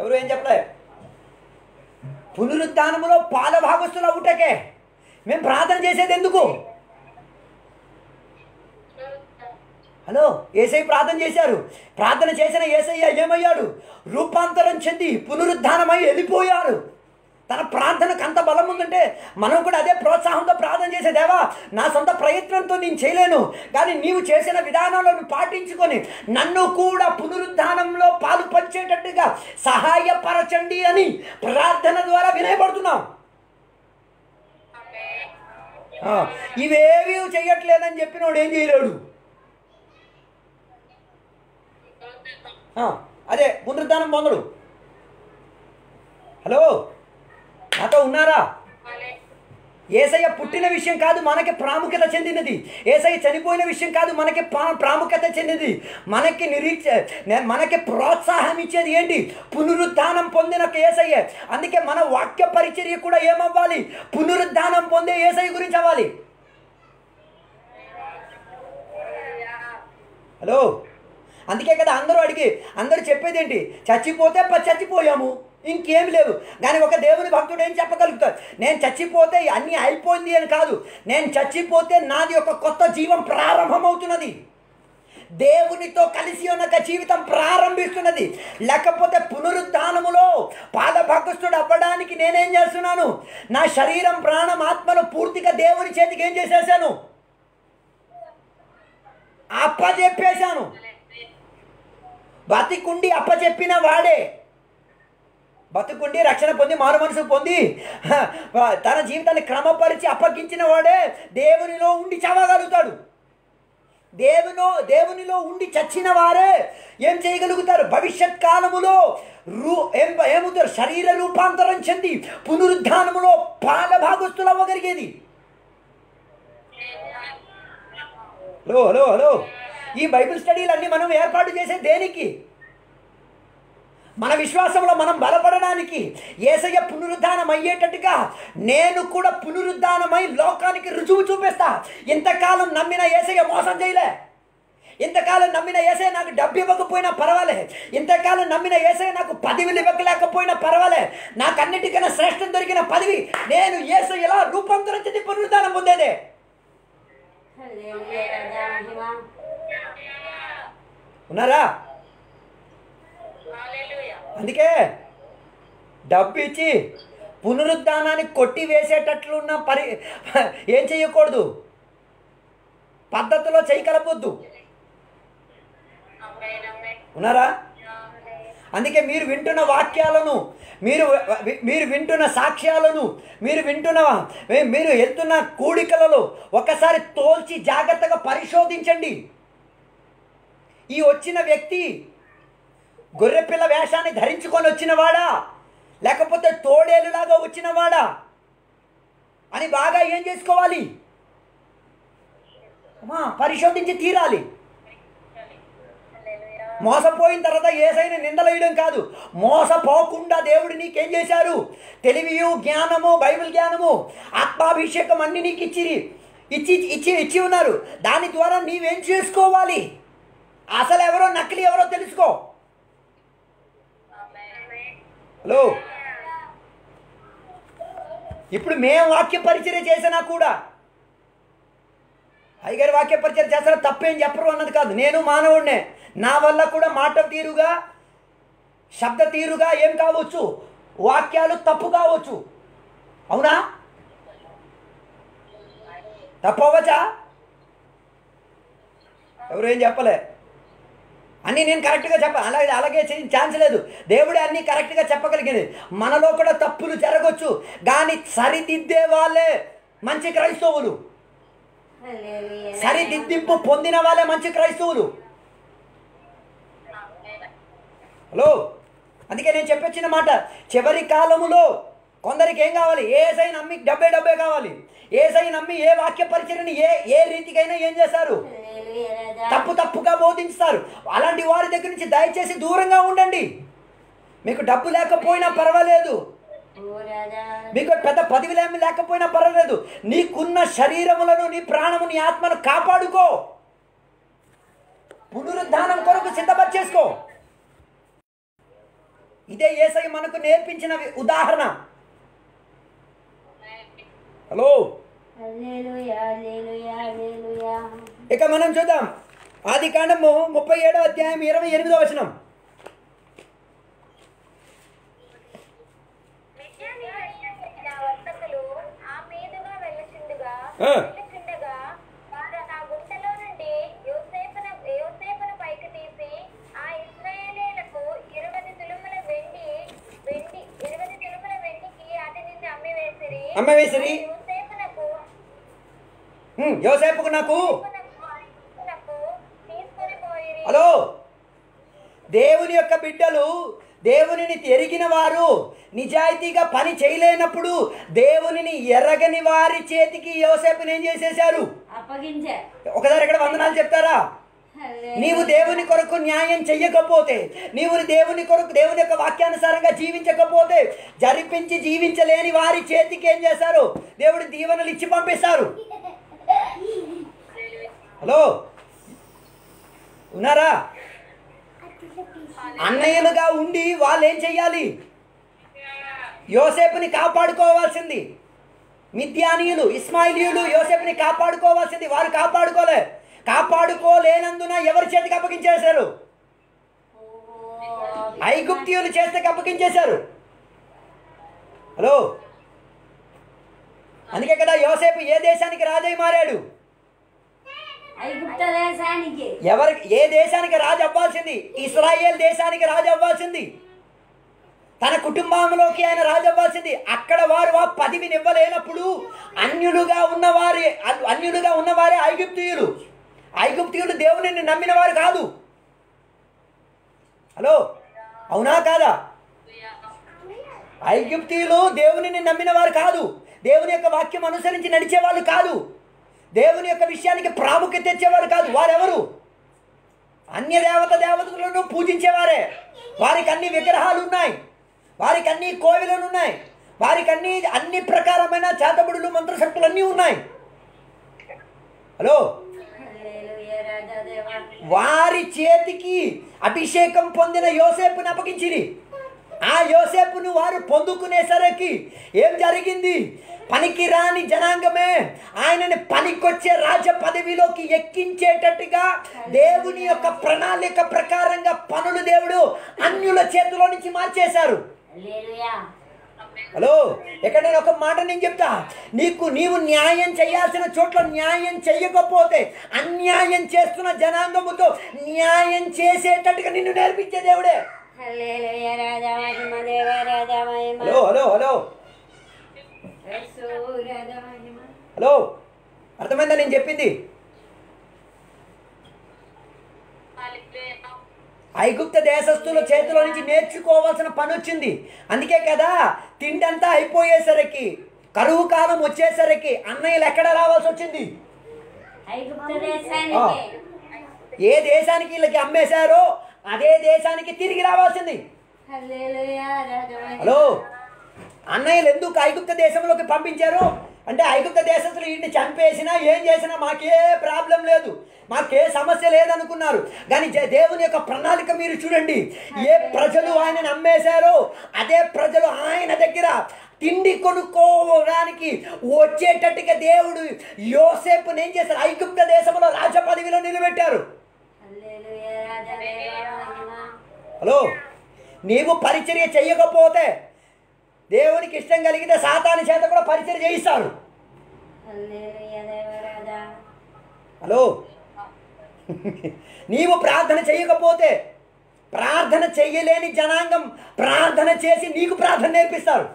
ఎవరు ఏం చెప్పలే. పునరుద్ధానములో పాలభాగిస్తున్న అవుటకే మేము ప్రార్థన చేసేది. ఎందుకు? హలో యేసయ్య ప్రార్థన చేశారు. ప్రార్థన చేసిన యేసయ్య ఏమయ్యాడు? రూపాంతరం చెంది పునరుద్ధానమై వెళ్ళిపోయారు. తన ప్రార్థనకు అంత బలం ఉందంటే మనం కూడా అదే ప్రోత్సాహంతో ప్రార్థన చేసే, దేవా నా సొంత ప్రయత్నంతో నేను చేయలేను, కానీ నీవు చేసిన విధానంలో నువ్వు పాటించుకొని నన్ను కూడా పునరుద్ధానంలో పాలు పంచేటట్టుగా సహాయపరచండి అని ప్రార్థన ద్వారా వినయపడుతున్నాం. ఇవేవి చేయట్లేదని చెప్పినోడు ఏం చేయలేడు. అదే పునరుద్ధానం పొందడు. హలో నాతో ఉన్నారా? యేసయ్య పుట్టిన విషయం కాదు మనకి ప్రాముఖ్యత చెందినది, యేసయ్య చనిపోయిన విషయం కాదు మనకి ప్రాముఖ్యత చెందినది. మనకి నిరీక్ష మనకి ప్రోత్సాహం ఇచ్చేది ఏంటి? పునరుద్ధానం పొందిన యేసయ్య. అందుకే మన వాక్య పరిచర్య కూడా ఏమవ్వాలి? పునరుద్ధానం పొందే యేసయ్య గురించి అవ్వాలి. హలో అందుకే కదా అందరూ అడిగి అందరూ చెప్పేది ఏంటి? చచ్చిపోతే చచ్చిపోయాము ఇంకేం లేవు. కానీ ఒక దేవుని భక్తుడు ఏం చెప్పగలుగుతాడు? నేను చచ్చిపోతే అన్నీ అయిపోయింది అని కాదు, నేను చచ్చిపోతే నాది ఒక కొత్త జీవం ప్రారంభమవుతున్నది, దేవునితో కలిసి ఉన్న జీవితం ప్రారంభిస్తున్నది. లేకపోతే పునరుద్ధానములో పాదభగస్తుడు అవ్వడానికి నేనేం చేస్తున్నాను? నా శరీరం ప్రాణం ఆత్మను పూర్తిగా దేవుని చేతికి ఏం చేసేసాను? అప్పచెప్పేశాను. బతికుండి అప్పచెప్పిన వాడే బతుకుండి రక్షణ పొంది మారు మనసు పొంది తన జీవితాన్ని క్రమపరిచి అప్పగించిన వాడే దేవునిలో ఉండి చవగలుగుతాడు. దేవునో దేవునిలో ఉండి చచ్చిన వారే ఏం చేయగలుగుతారు? భవిష్యత్ కాలములో రూ ఏం ఏమవుతారు? శరీర రూపాంతరం చెంది పునరుద్ధానములో పాలభాగస్తులు అవ్వగలిగేది. హలో హలో హలో ఈ బైబిల్ స్టడీలన్నీ మనం ఏర్పాటు చేసే దేనికి? మన విశ్వాసంలో మనం బలపడడానికి, యేసయ్య పునరుద్ధానం అయ్యేటట్టుగా నేను కూడా పునరుద్ధానమై లోకానికి రుజువు చూపిస్తా. ఇంతకాలం నమ్మిన యేసయ్య మోసం చేయలే, ఇంతకాలం నమ్మిన యేసయ్య నాకు డబ్బు ఇవ్వకపోయినా పర్వాలే, ఇంతకాలం నమ్మిన యేసయ్య నాకు పదవిలు ఇవ్వకలేకపోయినా పర్వాలే, నాకు అన్నిటికన్నా శ్రేష్టం దొరికిన పదవి నేను యేసయ్యలా రూపాంతరం చెంది పునరుద్ధానం పొందేదే. ఉన్నారా? అందుకే డబ్బు ఇచ్చి పునరుద్ధానాన్ని కొట్టి వేసేటట్లున్న పరి ఏం చేయకూడదు, పద్ధతిలో చేయి కలపొద్దు. ఉన్నారా? అందుకే మీరు వింటున్న వాక్యాలను, మీరు మీరు వింటున్న సాక్ష్యాలను, మీరు వింటున్న మీరు వెళ్తున్న కూడికలలో ఒకసారి తోల్చి జాగ్రత్తగా పరిశోధించండి. ఈ వచ్చిన వ్యక్తి గొర్రెపిల్ల వేషాన్ని ధరించుకొని వచ్చినవాడా, లేకపోతే తోడేలులాగా వచ్చినవాడా అని బాగా ఏం చేసుకోవాలి? అమ్మా పరిశోధించి తీరాలి. మోసపోయిన తర్వాత యేసయ్యని నిందలేయడం కాదు, మోసపోకుండా దేవుడు నీకేం చేశారు? తెలివియు జ్ఞానము, బైబిల్ జ్ఞానము, ఆత్మాభిషేకం అన్ని నీకు ఇచ్చి ఇచ్చి ఇచ్చి ఇచ్చి ఉన్నారు. దాని ద్వారా నీవేం చేసుకోవాలి? అసలు ఎవరో నకిలీ ఎవరో తెలుసుకో. హలో ఇప్పుడు మేము వాక్య పరిచర్య చేసినా కూడా, అయ్యగారు వాక్య పరిచర్య చేస్తారా తప్పేం చెప్పరు అన్నది కాదు, నేను మానవుడినే, నా వల్ల కూడా మాట తీరుగా శబ్ద తీరుగా ఏం కావచ్చు, వాక్యాలు తప్పు కావచ్చు. అవునా? తప్పు అవ్వచ్చా? ఎవరేం చెప్పలే, అన్నీ నేను కరెక్ట్గా చెప్ప అలాగే అలాగే ఛాన్స్ లేదు. దేవుడే అన్నీ కరెక్ట్గా చెప్పగలిగింది. మనలో కూడా తప్పులు జరగవచ్చు, కానీ సరిదిద్దే వాళ్ళే మంచి క్రైస్తవులు, సరిదిద్దింపు పొందిన వాళ్ళే మంచి క్రైస్తవులు. హలో అందుకే నేను చెప్పొచ్చిన మాట, చివరి కాలములో కొందరికి ఏం కావాలి? యేసై నమ్మి డబ్బే డబ్బే కావాలి. యేసై నమ్మి ఏ వాక్య పరిచర్ని ఏ ఏ రీతికైనా ఏం చేస్తారు? తప్పు తప్పుగా బోధించుతారు. అలాంటి వారి దగ్గర నుంచి దయచేసి దూరంగా ఉండండి. మీకు డబ్బు లేకపోయినా పర్వాలేదు, మీకు పెద్ద పదవిలేమి లేకపోయినా పర్వాలేదు, నీకున్న శరీరములను నీ ప్రాణము నీ ఆత్మను కాపాడుకో, పునరుద్ధానం కొరకు సిద్ధపరిచేసుకో. ఇదే యేసయ్య మనకు నేర్పించిన ఉదాహరణ. హలో ఇక మనం చూద్దాం ఆదికాండము ముప్పై ఏడవ అధ్యాయం ఇరవై ఎనిమిదవ వచనం అమ్మవేసిరి యోసేపుకు నాకు హలో దేవుని యొక్క బిడ్డలు దేవునిని ఎరిగిన వారు నిజాయితీగా పని చేయలేనప్పుడు దేవునిని ఎరగని వారి చేతికి యోసేపుని ఏం చేసేశారు? అప్పగించారు. ఒకసారి ఇక్కడ వందనాలు చెప్తారా? నీవు దేవుని కొరకు న్యాయం చెయ్యకపోతే, నీవు దేవుని కొరకు దేవుని యొక్క వాక్యానుసారంగా జీవించకపోతే జరిపించి జీవించలేని వారి చేతికి ఏం చేశారు? దేవుడు దీవెనలు ఇచ్చి పంపేశారు. హలో ఉన్నారా? అన్నయ్యలుగా ఉండి వాళ్ళు ఏం చెయ్యాలి? యోసేపుని కాపాడుకోవాల్సింది. మిద్యానీయులు, ఇస్మాయిలీయులు యోసేపుని కాపాడుకోవాల్సింది, వారు కాపాడుకోలే. కాపాడుకోలేనందున ఎవరి చేతికి అప్పగించేశారు? ఐగుప్తీయుల చేతికి అప్పగించేశారు. హలో, అందుకే కదా యోసేపు ఏ దేశానికి రాజై మారాడు? ఎవరి ఏ దేశానికి రాజు అవ్వాల్సింది? ఇశ్రాయేల్ దేశానికి రాజు అవ్వాల్సింది, తన కుటుంబంలోకి ఆయన రాజు అవ్వాల్సింది. అక్కడ వారు ఆ పదవిని ఇవ్వలేనప్పుడు అన్యులుగా ఉన్నవారే అన్యులుగా ఉన్నవారే ఐగుప్తీయులు. ఐగుప్తీయులు దేవునిని నమ్మిన వారు కాదు. హలో, అవునా కాదా? ఐగుప్తీయులు దేవునిని నమ్మిన వారు కాదు, దేవుని యొక్క వాక్యం అనుసరించి నడిచేవాళ్ళు కాదు, దేవుని యొక్క విషయానికి ప్రాముఖ్యత ఇచ్చేవారు కాదు. వారెవరు? అన్య దేవత దేవతలను పూజించేవారే. వారికి అన్ని విగ్రహాలు ఉన్నాయి, వారికి అన్ని కోవిలను ఉన్నాయి, వారికి అన్ని అన్ని ప్రకారమైన చేతబడులు మంత్రశక్తులు అన్నీ ఉన్నాయి. హలో, వారి చేతికి అభిషేకం పొందిన యోసేపును అప్పగించింది. ఆ యోసేపును వారు పొందుకునేసరికి ఏం జరిగింది? పనికిరాని జనాంగమే ఆయనని పనికొచ్చే రాజ పదవిలోకి ఎక్కించేటట్టుగా దేవుని యొక్క ప్రణాళిక ప్రకారంగా పనులు దేవుడు అన్యుల చేతిలో నుంచి మార్చేశారు. హలో, ఎక్కడ నేను ఒక మాట నేను చెప్తా, నీకు నీవు న్యాయం చేయాల్సిన చోట్ల న్యాయం చేయకపోతే అన్యాయం చేస్తున్న జనాంగముతో న్యాయం చేసేటట్టుగా నిన్ను నేర్పించే దేవుడే. హలో హలో హలో హలో అర్థమైందా నేను చెప్పింది? ఐగుప్త దేశస్తుల చేతిలో నుంచి నేర్చుకోవాల్సిన పని వచ్చింది. అందుకే కదా తిండంతా అయిపోయేసరికి, కరువు కాలం వచ్చేసరికి అన్నయ్యలు ఎక్కడ రావాల్సి వచ్చింది? ఏ దేశానికి వీళ్ళకి అమ్మేశారో అదే దేశానికి తిరిగి రావాల్సింది. హలో, అన్నయ్యలు ఎందుకు ఐగుప్త దేశంలోకి పంపించారు అంటే, ఐగుప్త దేశంలో వీటిని చంపేసినా ఏం చేసినా మాకే ప్రాబ్లం లేదు, మాకే సమస్య లేదనుకున్నారు. కానీ దేవుని యొక్క ప్రణాళిక మీరు చూడండి, ఏ ప్రజలు ఆయన నమ్మేశారో అదే ప్రజలు ఆయన దగ్గర తిండి కొనుక్కోవడానికి వచ్చేటట్టుగా దేవుడు యోసేపుని ఏం చేశారు? ఐగుప్త దేశంలో రాజ పదవిలో నిలబెట్టారు. హలో, నీవు పరిచర్య చేయకపోతే దేవునికి ఇష్టం కలిగితే సాతాను చేత కూడా పరిచయం చేయిస్తారు. హలో, నీవు ప్రార్థన చేయకపోతే ప్రార్థన చేయలేని జనాంగం ప్రార్థన చేసి నీకు ప్రార్థన నేర్పిస్తారు.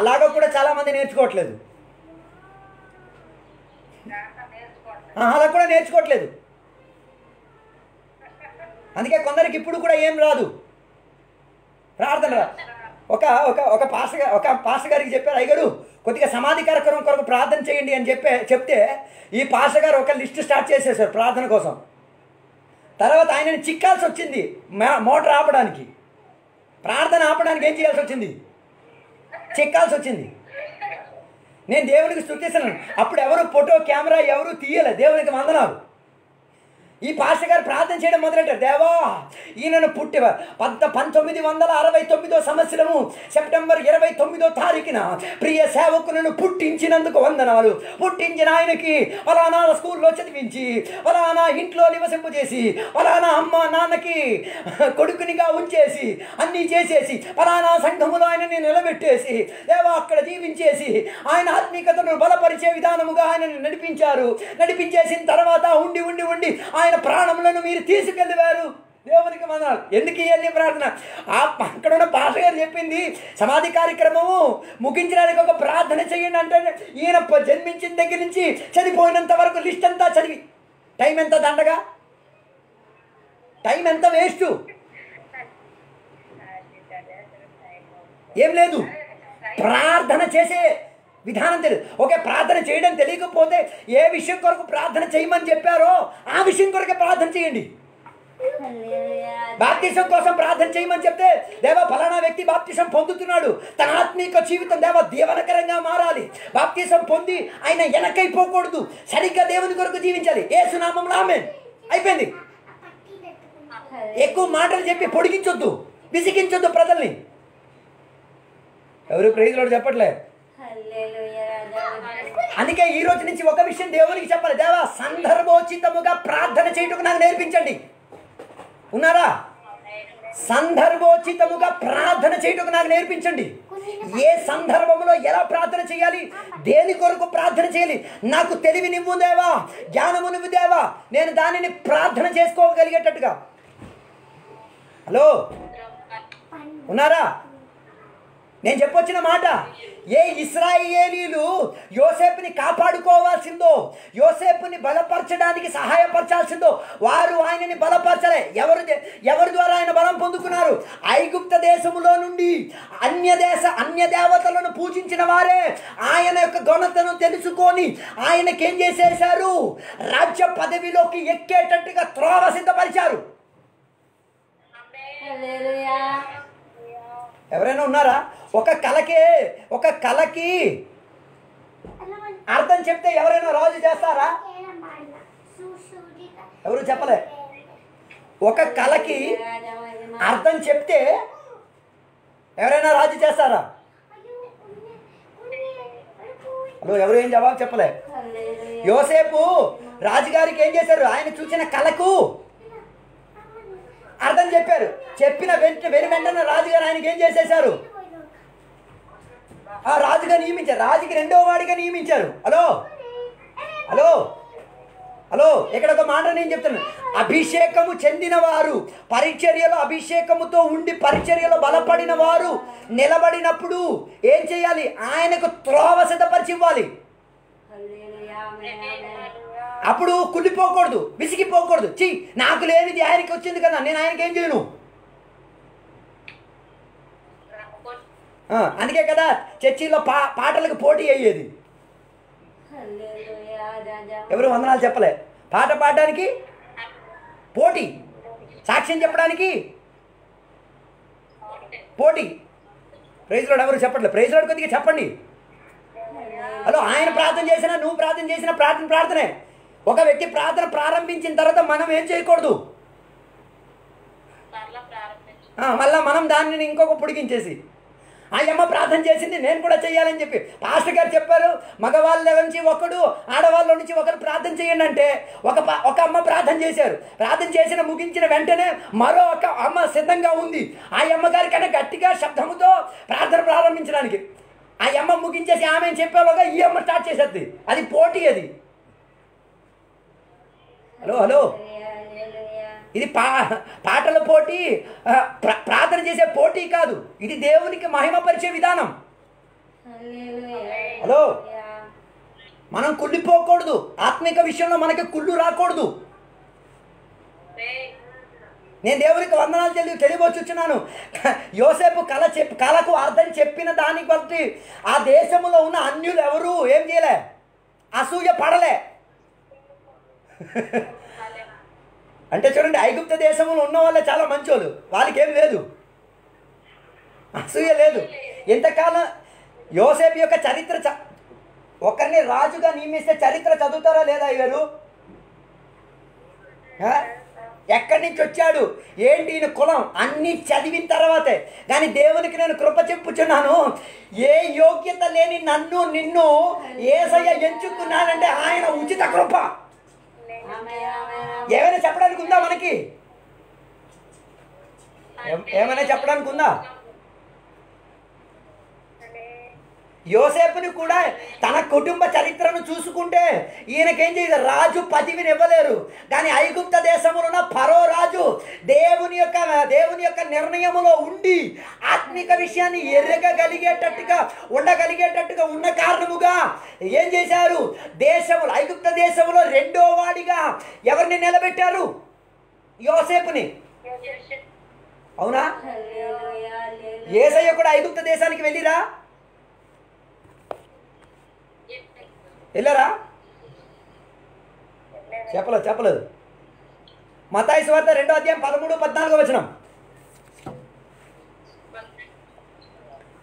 అలాగ కూడా చాలామంది నేర్చుకోవట్లేదు, అలా కూడా నేర్చుకోవట్లేదు. అందుకే కొందరికి ఇప్పుడు కూడా ఏం రాదు ప్రార్థన. ఒక ఒక ఒక పాస్టర్ గారు ఒక పాస్టర్ గారికి చెప్పారు, అయ్యగారు కొద్దిగా సమాధి కార్యక్రమం కొరకు ప్రార్థన చేయండి అని చెప్పే చెప్తే ఈ పాస్టర్ గారు ఒక లిస్ట్ స్టార్ట్ చేసేసారు ప్రార్థన కోసం. తర్వాత ఆయనని చిక్కాల్సి వచ్చింది, మోటార్ ఆపడానికి, ప్రార్థన ఆపడానికి ఏం చేయాల్సి వచ్చింది? చిక్కాల్సి వచ్చింది. నేను దేవునికి స్తుతిస్తున్నాను. అప్పుడు ఎవరు ఫోటో కెమెరా ఎవరు తీయలే, దేవునికి వందనాలు. पास्ट गारु प्रार्थन चेयडं मोदलुपेट्टारु देवा ईननु पुट्टि పంతొమ్మిది వందల అరవై తొమ్మిది సంవత్సరము సెప్టెంబర్ ఇరవై తొమ్మిదవ తారీఖున ప్రియ సేవకులను పుట్టించినందుకు వందనాలు. పుట్టించిన ఆయనకి ఫలానా స్కూల్లో చదివించి ఫలానా ఇంట్లో నివసింపజేసి ఫలానా అమ్మ నాన్నకి కొడుకునిగా ఉంచేసి అన్నీ చేసేసి ఫలానా సంఘములో ఆయనని నిలబెట్టేసి దేవా అక్కడ జీవించేసి ఆయన ఆత్మీయతను బలపరిచే విధానముగా ఆయనని నడిపించారు. నడిపించేసిన తర్వాత ఉండి ఉండి ఉండి ఆయన ప్రాణములను మీరు తీసుకెళ్ళివారు. దేవునికి వందనాలు. ఎందుకు ఇవన్నీ ప్రార్థన? అక్కడున్న పాస్టర్ గారు చెప్పింది సమాధి కార్యక్రమము ముగించడానికి ఒక ప్రార్థన చేయండి అంటే ఈయన జన్మించిన దగ్గర నుంచి చనిపోయినంత వరకు లిస్ట్ అంతా చదివి టైం ఎంత దండగా, టైం ఎంత వేస్ట్. ఏం లేదు, ప్రార్థన చేసే విధానం తెలియదు. ఓకే, ప్రార్థన చేయడం తెలియకపోతే ఏ విషయం కొరకు ప్రార్థన చేయమని చెప్పారో ఆ విషయం కొరకే ప్రార్థన చేయండి. బాప్తిసం కోసం ప్రార్థన చేయమని చెప్తే దేవా ఫలానా వ్యక్తి బాప్తిసం పొందుతున్నాడు, తన ఆత్మీక జీవితం దేవా దీవనకరంగా మారాలి, బాప్తిసం పొంది ఆయన వెనకైపోకూడదు, సరిగ్గా దేవుని కొరకు జీవించాలి, యేసు నామములో ఆమేన్. అయిపోయింది. ఎక్కువ మాటలు చెప్పి పొడిగించొద్దు, విసిగించొద్దు ప్రజల్ని. ఎవరు ప్రైజ్ లార్డ్ చెప్పట్లే. అందుకే ఈ రోజు నుంచి ఒక విషయం దేవునికి చెప్పాలి, దేవా సందర్భోచితముగా ప్రార్థన చేయటకు నాకు నేర్పించండి. ఉన్నారా? సందర్భోచితముగా ప్రార్థన చేయటకు నాకు నేర్పించండి. ఏ సందర్భంలో ఎలా ప్రార్థన చేయాలి, దేని కొరకు ప్రార్థన చేయాలి, నాకు తెలివినివ్వు దేవా, జ్ఞానము నువ్వు దేవా, నేను దానిని ప్రార్థన చేసుకోగలిగేటట్టుగా. హలో, ఉన్నారా? నేను చెప్పొచ్చిన మాట, ఏ ఇశ్రాయేలీలు యోసేపుని కాపాడుకోవాల్సిందో, యోసేపుని బలపరచడానికి సహాయపరచాల్సిందో వారు ఆయనని బలపరచలే. ఎవరు ఎవరి ద్వారా ఆయన బలం పొందుకున్నారు? ఐగుప్త దేశములో నుండి అన్యదేశ అన్య దేవతలను పూజించిన వారే ఆయన యొక్క ఘనతను తెలుసుకొని ఆయనకేం చేసేశారు? రాజ్య పదవిలోకి ఎక్కేటట్టుగా త్రోవ సిద్ధపరిచారు. ఎవరైనా ఉన్నారా? ఒక కళకే ఒక కళకి అర్థం చెప్తే ఎవరైనా రాజు చేస్తారా? ఎవరు చెప్పలే. ఒక కళకి అర్థం చెప్తే ఎవరైనా రాజు చేస్తారా? అప్పుడు ఎవరు ఏం జవాబు చెప్పలే. యోసేపు రాజుగారికి ఏం చేశారు? ఆయన చూసిన కళకు అర్థం చెప్పారు. చెప్పిన వెంట వెను వెంటనే రాజుగారు ఆయనకి ఏం చేసేశారు? ఆ రాజుగా నియమించారు, రాజుకి రెండవ వాడిగా నియమించారు. హలో హలో హలో ఇక్కడ ఒక మాట నేను చెప్తాను, అభిషేకము చెందిన వారు, పరిచర్యలో అభిషేకముతో ఉండి పరిచర్యలో బలపడిన వారు నిలబడినప్పుడు ఏం చేయాలి? ఆయనకు త్రోవ సిద్ధపరిచి ఇవ్వాలి. అప్పుడు కుళ్ళిపోకూడదు, విసిగిపోకూడదు. చి, నాకు లేనిది ఆయనకి వచ్చింది కదా, నేను ఆయనకి ఏం చేయను. అందుకే కదా చర్చిలో పా పాటలకు పోటీ అయ్యేది. ఎవరు వందనాలు చెప్పలే. పాట పాడడానికి పోటీ, సాక్ష్యం చెప్పడానికి పోటీ. Praise Lord. ఎవరు చెప్పట్లే. Praise Lord. కొద్దిగా చెప్పండి. హలో, ఆయన ప్రార్థన చేసినా నువ్వు ప్రార్థన చేసినా ప్రార్థన ప్రార్థనే. ఒక వ్యక్తి ప్రార్థన ప్రారంభించిన తర్వాత మనం ఏం చేయకూడదు, మళ్ళీ మనం దానిని ఇంకొక పొడిగించేసి ఆయమ్మ ప్రార్థన చేసింది నేను కూడా చేయాలని చెప్పి పాస్టర్ గారు చెప్పారు మగవాళ్ళ నుంచి ఒకడు ఆడవాళ్ళ నుంచి ఒకరు ప్రార్థన చేయండి అంటే ఒక ఒక అమ్మ ప్రార్థన చేశారు. ప్రార్థన చేసిన ముగించిన వెంటనే మరో ఒక అమ్మ సిద్ధంగా ఉంది ఆ అమ్మగారి కన్నా గట్టిగా శబ్దముతో ప్రార్థన ప్రారంభించడానికి. ఆ అమ్మ ముగించేసి ఆమె చెప్పేలోగా ఈ అమ్మ స్టార్ట్ చేసేది. అది పోటీ. అది హలో హలో ఇది పా పాటల పోటీ, ప్రార్థన చేసే పోటీ కాదు. ఇది దేవునికి మహిమపరిచే విధానం. హలో, మనం కుళ్ళిపోకూడదు, ఆత్మిక విషయంలో మనకి కుళ్ళు రాకూడదు. నేను దేవునికి వందనాలు తెలియ తెలియవచ్చున్నాను. యోసేపు కళ చెప్పి కళకు అర్థం చెప్పిన దాన్ని బట్టి ఆ దేశంలో ఉన్న అన్యులు ఎవరు ఏం చేయలే, అసూయ పడలే. అంటే చూడండి, ఐగుప్త దేశంలో ఉన్న వాళ్ళే చాలా మంచోళ్ళు, వాళ్ళకి ఏం లేదు, అసూయ లేదు. ఎంతకాలం యోసేపు యొక్క చరిత్ర చ ఒకరిని రాజుగా నియమిస్తే చరిత్ర చదువుతారా లేదా? ఇవ్వరు ఎక్కడి నుంచి వచ్చాడు ఏంటి నీ కులం అన్ని చదివిన తర్వాతే గాని దేవునికి నేను కృప చెప్పుచున్నాను ఏ యోగ్యత లేని నన్ను నిన్ను యేసయ్య ఎంచుకున్నారంటే ఆయన ఉచిత కృప ఏమైనా చెప్పడానికి ఉందా మనకి ఏమైనా చెప్పడానికి ఉందా యోసేపుని కూడా తన కుటుంబ చరిత్రను చూసుకుంటే ఈయనకేం చేయలేదు రాజు పదవిని ఇవ్వలేరు కానీ ఐగుప్త దేశంలో ఉన్న ఫరో రాజు దేవుని యొక్క దేవుని యొక్క నిర్ణయములో ఉండి ఆత్మిక విషయాన్ని ఎరగగలిగేటట్టుగా ఉండగలిగేటట్టుగా ఉన్న కారణముగా ఏం చేశారు దేశంలో ఐగుప్త దేశంలో రెండో వాడిగా ఎవరిని నిలబెట్టారు యోసేపుని అవునా యేసయ్య కూడా ఐగుప్త దేశానికి వెళ్ళిరా వెళ్ళారా చెప్పలేదు చెప్పలేదు మత్తయి సువార్త రెండో అధ్యాయం పదమూడు పద్నాలుగో వచనం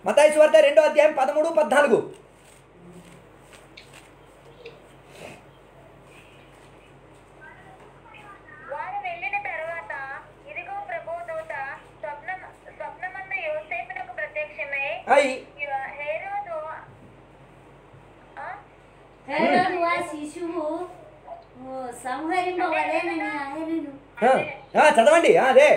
మత్తయి సువార్త రెండో అధ్యాయం పదమూడు పద్నాలుగు అయి చదవండి అదే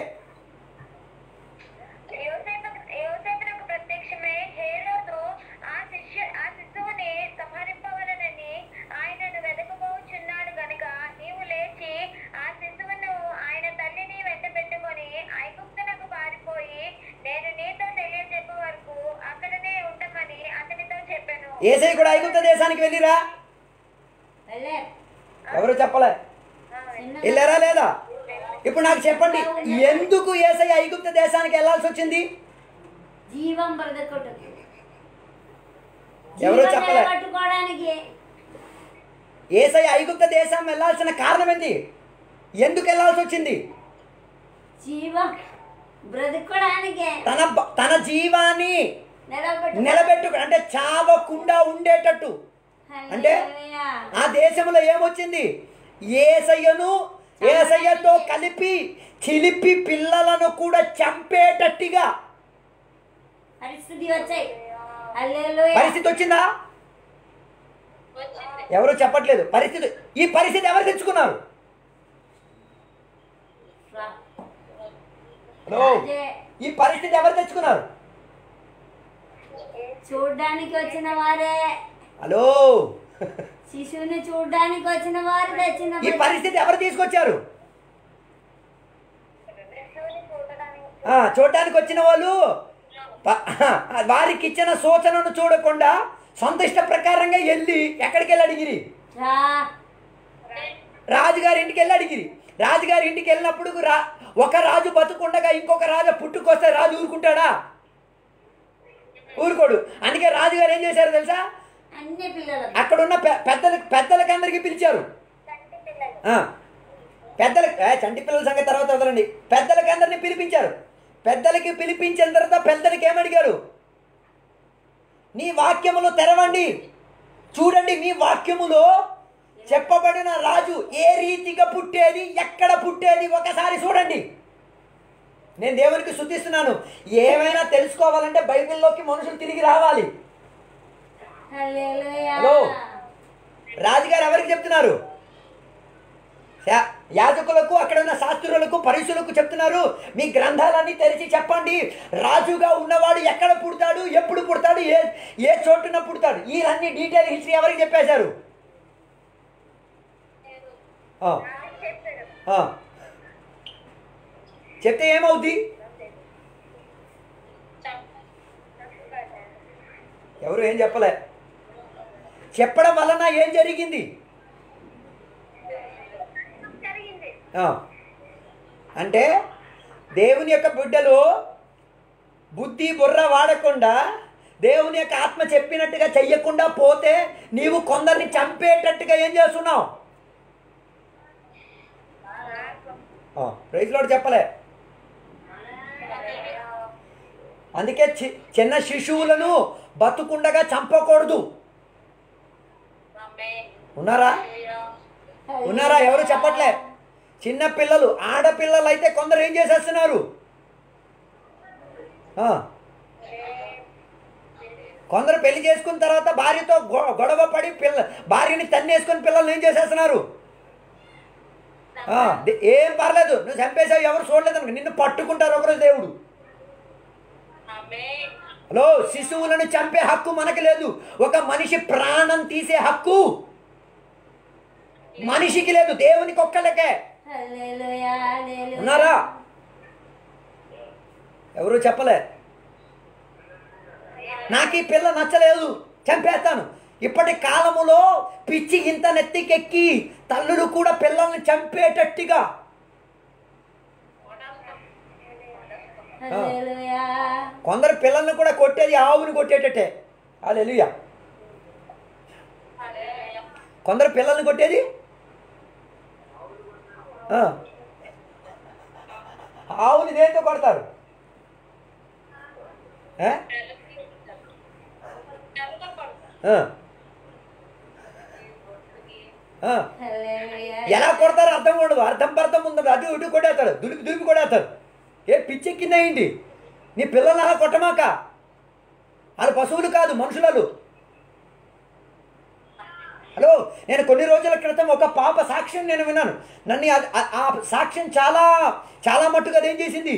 యేసయ్య కూడా ఐగుప్త దేశానికి వెళ్ళిరా ఎవరు చెప్పలే వెళ్ళారా లేదా ఇప్పుడు నాకు చెప్పండి ఎందుకు యేసయ్య ఐగుప్త దేశానికి వెళ్ళాల్సి వచ్చింది జీవం బలదకొటకు ఎవరు చెప్పలే యేసయ్య ఐగుప్త దేశం వెళ్ళాల్సిన కారణం ఏంది ఎందుకు వెళ్ళాల్సి వచ్చింది జీవం బ్రదకొడానికి తన తన జీవాన్ని నిలబెట్టుకు అంటే చావకుండా ఉండేటట్టు అంటే ఆ దేశంలో ఏమొచ్చింది యేసయ్యను యేసయ్యతో కలిపి చిలిపి పిల్లలను కూడా చంపేటట్టుగా పరిస్థితి వచ్చాయి హల్లెలూయా పరిస్థితి వచ్చిందా ఎవరు చెప్పట్లేదు పరిస్థితి ఈ పరిస్థితి ఎవరు తెచ్చుకున్నారు ఈ పరిస్థితి ఎవరు తెచ్చుకున్నారు చూడడానికి వచ్చిన వారే హలో శిశువుని చూడడానికి వచ్చిన వారు తెచ్చిన ఈ పరిస్థితి ఎవరు తీసుకొచ్చారు చూడడానికి వచ్చిన వాళ్ళు వారికి ఇచ్చిన సూచనను చూడకుండా సొంత ఇష్ట ప్రకారంగా వెళ్ళి ఎక్కడికి వెళ్ళి అడిగిరి రాజుగారి ఇంటికి వెళ్ళి అడిగిరి రాజుగారి ఇంటికి వెళ్ళినప్పుడు రా ఒక రాజు బతుకుండగా ఇంకొక రాజు పుట్టుకొస్తే రాజు ఊరుకుంటాడా ఊరుకోడు అందుకే రాజుగారు ఏం చేశారు తెలుసా అక్కడ ఉన్న పెద్దలకు పెద్దలకు అందరికి పిలిచారు పెద్దలకు చంటి పిల్లల సంగతి తర్వాత వదలండి పెద్దలకు అందరినీ పిలిపించారు పెద్దలకి పిలిపించిన తర్వాత పెద్దలకి ఏమడిగారు నీ వాక్యములు తెరవండి చూడండి మీ వాక్యములో చెప్పబడిన రాజు ఏ రీతిగా పుట్టేది ఎక్కడ పుట్టేది ఒకసారి చూడండి నేను దేవునికి స్తుతిస్తున్నాను ఏమైనా తెలుసుకోవాలంటే బైబిల్లోకి మనుషులు తిరిగి రావాలి హల్లెలూయా రాజుగారు ఎవరికి చెప్తున్నారు యాజకులకు అక్కడ ఉన్న శాస్త్రులకు పరిశులకు చెప్తున్నారు మీ గ్రంథాలన్నీ తెరిచి చెప్పండి రాజుగా ఉన్నవాడు ఎక్కడ పుడతాడు ఎప్పుడు పుడతాడు ఏ ఏ చోటున పుడతాడు వీరన్నీ డీటెయిల్ హిస్టరీ ఎవరికి చెప్పేశారు చెప్తే ఏమవుద్ది ఎవరు ఏం చెప్పలే చెప్పడం వలన ఏం జరిగింది అంటే దేవుని యొక్క బిడ్డలు బుద్ధి బుర్ర వాడకుండా దేవుని యొక్క ఆత్మ చెప్పినట్టుగా చెయ్యకుండా పోతే నీవు కొందరిని చంపేటట్టుగా ఏం చేస్తున్నావు ప్రైజ్ లార్డ్ చెప్పలే అందుకే చిన్న శిశువులను బతుకుండగా చంపకూడదు ఉన్నారా ఉన్నారా ఎవరు చెప్పట్లే చిన్న పిల్లలు ఆడ పిల్లలు అయితే కొందరు ఏం చేస్తున్నారు ఆ కొందరు పెళ్లి చేసుకున్న తర్వాత భార్యతో గొడవపడి పిల్ల భార్యని తన్నేసుకొని పిల్లలు ఏం చేస్తున్నారు ఆ ఏం పర్లేదు నువ్వు చంపేసావు ఎవరు చూడలేదు నిన్ను పట్టుకుంటారు ఒకరు దేవుడు ఆమేన్ హలో శిశువులను చంపే హక్కు మనకు లేదు ఒక మనిషి ప్రాణం తీసే హక్కు మనిషికి లేదు దేవునికి ఒక్కలకే హల్లెలూయా హల్లెలూయా ఉన్నారా ఎవరు చెప్పలే నాకు ఈ పిల్ల నచ్చలేదు చంపేస్తాను ఇప్పటి కాలములో పిచ్చి ఇంత నెత్తికెక్కి తల్లులు కూడా పిల్లల్ని చంపేటట్టుగా హల్లెలూయా కొందరు పిల్లల్ని కూడా కొట్టేది ఆవుని కొట్టేటట్టే హల్లెలూయా కొందరు పిల్లల్ని కొట్టేది ఆవుని దేంతో కొడతారు ఎలా కొడతారు అర్థం ఉండదు అర్థం పర్థం ఉండదు అది ఇటు కొడేస్తాడు దులిపి దులిపి కొడేస్తాడు ఏ పిచ్చెక్కిందా ఏంటి నీ పిల్లలు అలా కొట్టమాక వాళ్ళు పశువులు కాదు మనుషులు హలో నేను కొన్ని రోజుల క్రితం ఒక పాప సాక్ష్యం నేను విన్నాను నన్ను ఆ సాక్ష్యం చాలా చాలా మట్టుగా అదేం చేసింది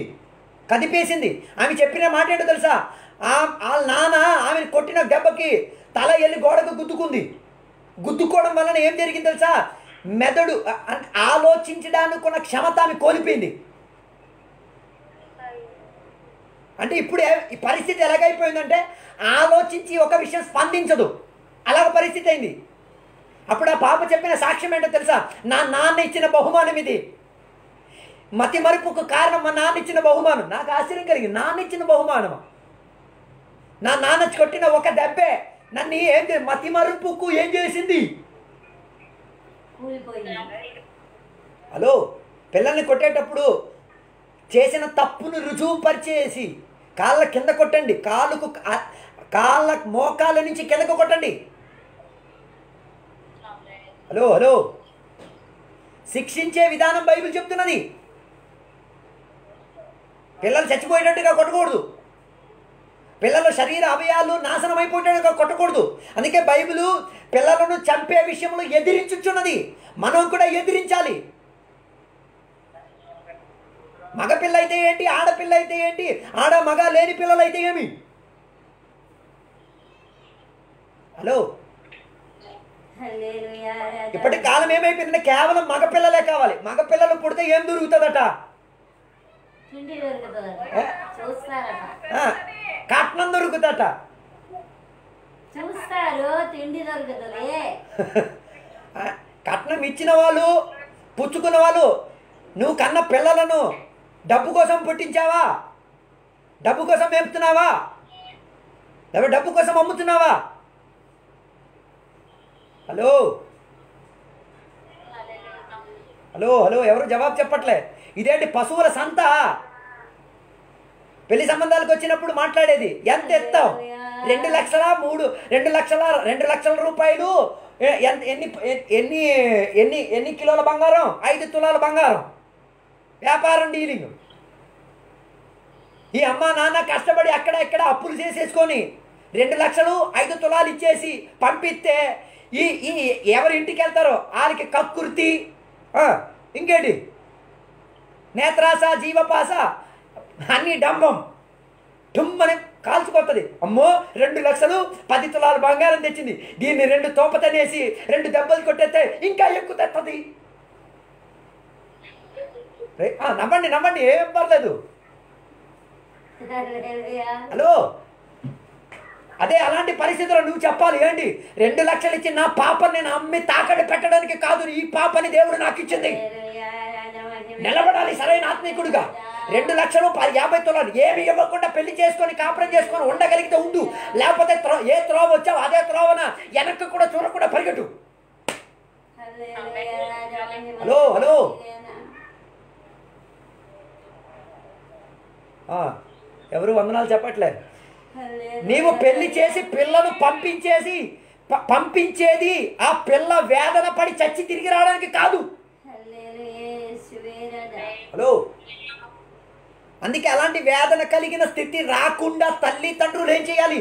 కదిపేసింది ఆమె చెప్పిన మాట ఏంటో తెలుసా వాళ్ళ నాన్న ఆమెను కొట్టిన దెబ్బకి తల వెళ్ళి గోడకు గుద్దుకుంది గుద్దుకోవడం వలన ఏం జరిగింది తెలుసా మెదడు ఆలోచించడానికి ఉన్న క్షమత ఆమె కోల్పోయింది అంటే ఇప్పుడు ఈ పరిస్థితి ఎలాగైపోయిందంటే ఆలోచించి ఒక విషయం స్పందించదు అలాగ పరిస్థితి అయింది అప్పుడు ఆ పాప చెప్పిన సాక్ష్యం ఏంటో తెలుసా నా నాన్న ఇచ్చిన బహుమానం ఇది మతి మరుపుకు కారణం మా నాన్న ఇచ్చిన బహుమానం నాకు ఆశ్చర్యం కలిగింది నాన్న ఇచ్చిన బహుమానమా నా నాన్న కొట్టిన ఒక దెబ్బే నన్ను ఏం మతి మరుపుకు ఏం చేసింది హలో పిల్లల్ని కొట్టేటప్పుడు చేసిన తప్పును రుజువు పరిచేసి కాళ్ళ కింద కొట్టండి కాళ్ళకు కాళ్ళ మోకాళ్ళ నుంచి కిందకు కొట్టండి హలో హలో శిక్షించే విధానం బైబిల్ చెప్తున్నది పిల్లలు చచ్చిపోయేటట్టుగా కొట్టకూడదు పిల్లల శరీర అవయాలు నాశనం అయిపోయేటట్టుగా కొట్టకూడదు అందుకే బైబిల్ పిల్లలను చంపే విషయంలో ఎదిరించుచున్నది మనం కూడా ఎదిరించాలి మగపిల్ల అయితే ఏంటి ఆడపిల్ల అయితే ఏంటి ఆడ మగ లేని పిల్లలు అయితే ఏమి హలో ఇప్పటి కాలం ఏమైపోయిందంటే కేవలం మగపిల్లలే కావాలి మగపిల్లలు పుడితే ఏం దొరుకుతుందట కట్నం దొరుకుతాట కట్నం ఇచ్చిన వాళ్ళు పుచ్చుకున్న వాళ్ళు నువ్వు కన్న పిల్లలను డబ్బు కోసం పుట్టించావా డబ్బు కోసం మేపుతున్నావా లేదా డబ్బు కోసం అమ్ముతున్నావా హలో హలో హలో ఎవరు జవాబు చెప్పట్లే ఇదేంటి పశువుల సంత పెళ్లి సంబంధాలకు వచ్చినప్పుడు మాట్లాడేది ఎంత ఎత్తావు రెండు లక్షల మూడు రెండు లక్షల రెండు లక్షల రూపాయలు ఎన్ని ఎన్ని ఎన్ని ఎన్ని కిలోల బంగారం ఐదు తులాల బంగారం వ్యాపారం డీలింగ్ ఈ అమ్మ నాన్న కష్టపడి అక్కడ ఇక్కడ అప్పులు చేసేసుకొని రెండు లక్షలు ఐదు తులాలు ఇచ్చేసి పంపిస్తే ఈ ఈ ఎవరి ఇంటికి వెళ్తారో వాళ్ళకి కక్కుర్తి ఇంకేంటి నేత్రాస జీవపాస అన్నీ డంబం డుమ్మని కాల్చుకొస్తుంది అమ్మో రెండు లక్షలు పది తులాల బంగారం తెచ్చింది దీన్ని రెండు తోపతనేసి రెండు దెబ్బలు కొట్టేస్తే ఇంకా ఎక్కువ తెస్తుంది నమ్మండి నమ్మండి ఏం పర్లేదు హలో అదే అలాంటి పరిస్థితుల్లో నువ్వు చెప్పాలి ఏంటి రెండు లక్షలు ఇచ్చి నా పాపని నేను అమ్మి తాకడి పెట్టడానికి కాదు ఈ పాపని దేవుడు నాకు ఇచ్చింది నిలబడాలి సరైన ఆత్మీకుడిగా రెండు లక్షలు యాభై తులాలు ఏమి ఇవ్వకుండా పెళ్లి చేసుకొని కాపురం చేసుకొని ఉండగలిగితే ఉండు లేకపోతే ఏ త్రోవ వచ్చావు అదే త్రోవన వెనక్కి కూడా చూడకుండా పరిగెట్టు హలో హలో ఎవరు వందనాలు చెప్పట్లేదు నీవు పెళ్లి చేసి పిల్లను పంపించేసి పంపించేది ఆ పిల్ల వేదన పడి చచ్చి తిరిగి రావడానికి కాదు హలో అందుకే అలాంటి వేదన కలిగిన స్థితి రాకుండా తల్లి తండ్రులు ఏం చేయాలి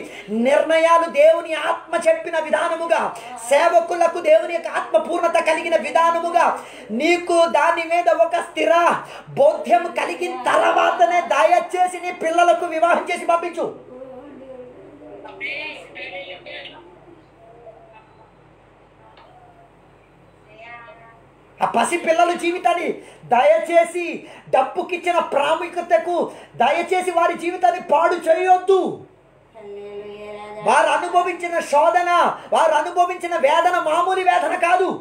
నిర్ణయాలు దేవుని ఆత్మ చెప్పిన విధానముగా సేవకులకు దేవుని యొక్క ఆత్మ పూర్ణత కలిగిన విధానముగా నీకు దాని మీద ఒక స్థిర బోధ్యం కలిగిన తర్వాతనే దయచేసి నీ పిల్లలకు వివాహం చేసి పంపించు ఆ పసి పిల్లల జీవితాన్ని దయచేసి డబ్బుకి ఇచ్చిన ప్రాముఖ్యతకు దయచేసి వారి జీవితాన్ని పాడు చేయొద్దు వారు అనుభవించిన శోధన వారు అనుభవించిన వేదన మామూలు వేదన కాదు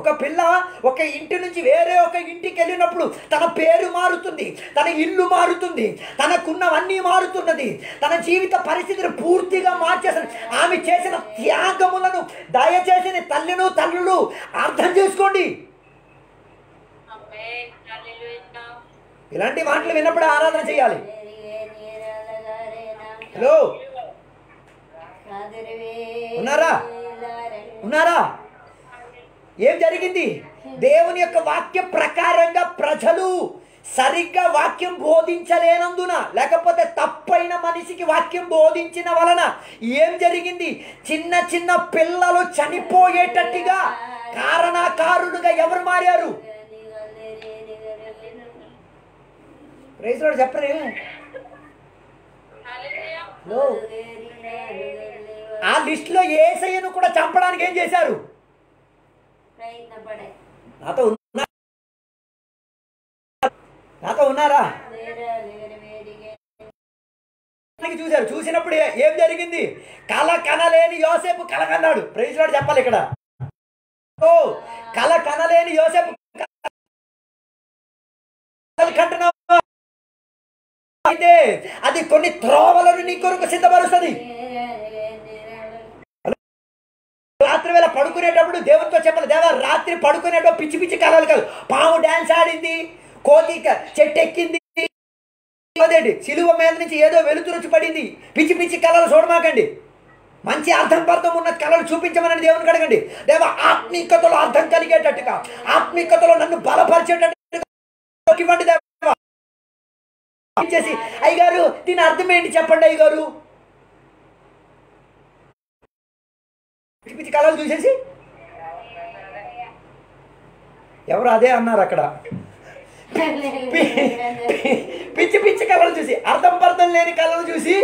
ఒక పిల్ల ఒక ఇంటి నుంచి వేరే ఒక ఇంటికి వెళ్ళినప్పుడు తన పేరు మారుతుంది తన ఇల్లు మారుతుంది తనకున్నవన్నీ మారుతున్నది తన జీవిత పరిస్థితిని పూర్తిగా మార్చేస్తుంది ఆమె చేసిన త్యాగములను దయచేసి తల్లిను తండ్రులు అర్థం చేసుకోండి ఇలాంటి మాటలు విన్నప్పుడు ఆరాధన చేయాలి హలో ఉన్నారా ఉన్నారా ఏం జరిగింది దేవుని యొక్క వాక్య ప్రకారంగా ప్రజలు సరిగ్గా వాక్యం బోధించలేనందున లేకపోతే తప్పైన మనిషికి వాక్యం బోధించిన వలన ఏం జరిగింది చిన్న చిన్న పిల్లలు చనిపోయేటట్టుగా కారణకారులుగా ఎవరు మారారు ప్రైజ్ లార్డ్ చెప్పరే ఆ లిస్ట్ లో యేసయ్యను కూడా చంపడానికి ఏం చేశారు నాతో ఉన్నా నాతో ఉన్నారా చూశారు చూసినప్పుడు ఏం జరిగింది కళ కనలేని యోసేపు కళ కన్నాడు ప్రైజ్ లార్డ్ చెప్పాలి ఇక్కడ ఓ కళ కనలేని యోసేపు అయితే అది కొన్ని త్రోవలను నీ కొరకు సిద్ధపరుస్తుంది రాత్రి వేళ పడుకునేటప్పుడు దేవునితో చెప్పాలి దేవా రాత్రి పడుకునేటప్పుడు పిచ్చి పిచ్చి కలలు కాదు పాము డ్యాన్స్ ఆడింది కోతి చెట్టు ఎక్కింది సిలువ మీద నుంచి ఏదో వెలుతురుచి పడింది పిచ్చి పిచ్చి కలలు చూడమాకండి మంచి అర్థం పర్థం ఉన్న కళలు చూపించమని దేవుని అడగండి దేవా ఆత్మీయతలో అర్థం కలిగేటట్టుగా ఆత్మీయతలో నన్ను బలపరిచేటట్టుగా ఇవ్వండి దేవా చేసి అయ్యగారు దీని అర్థం ఏంటి చెప్పండి అయ్యగారు పిచ్చి కళలు చూసేసి ఎవరు అదే అన్నారు అక్కడ పిచ్చి పిచ్చి కళలు చూసి అర్థం పర్థం లేని కళలు చూసి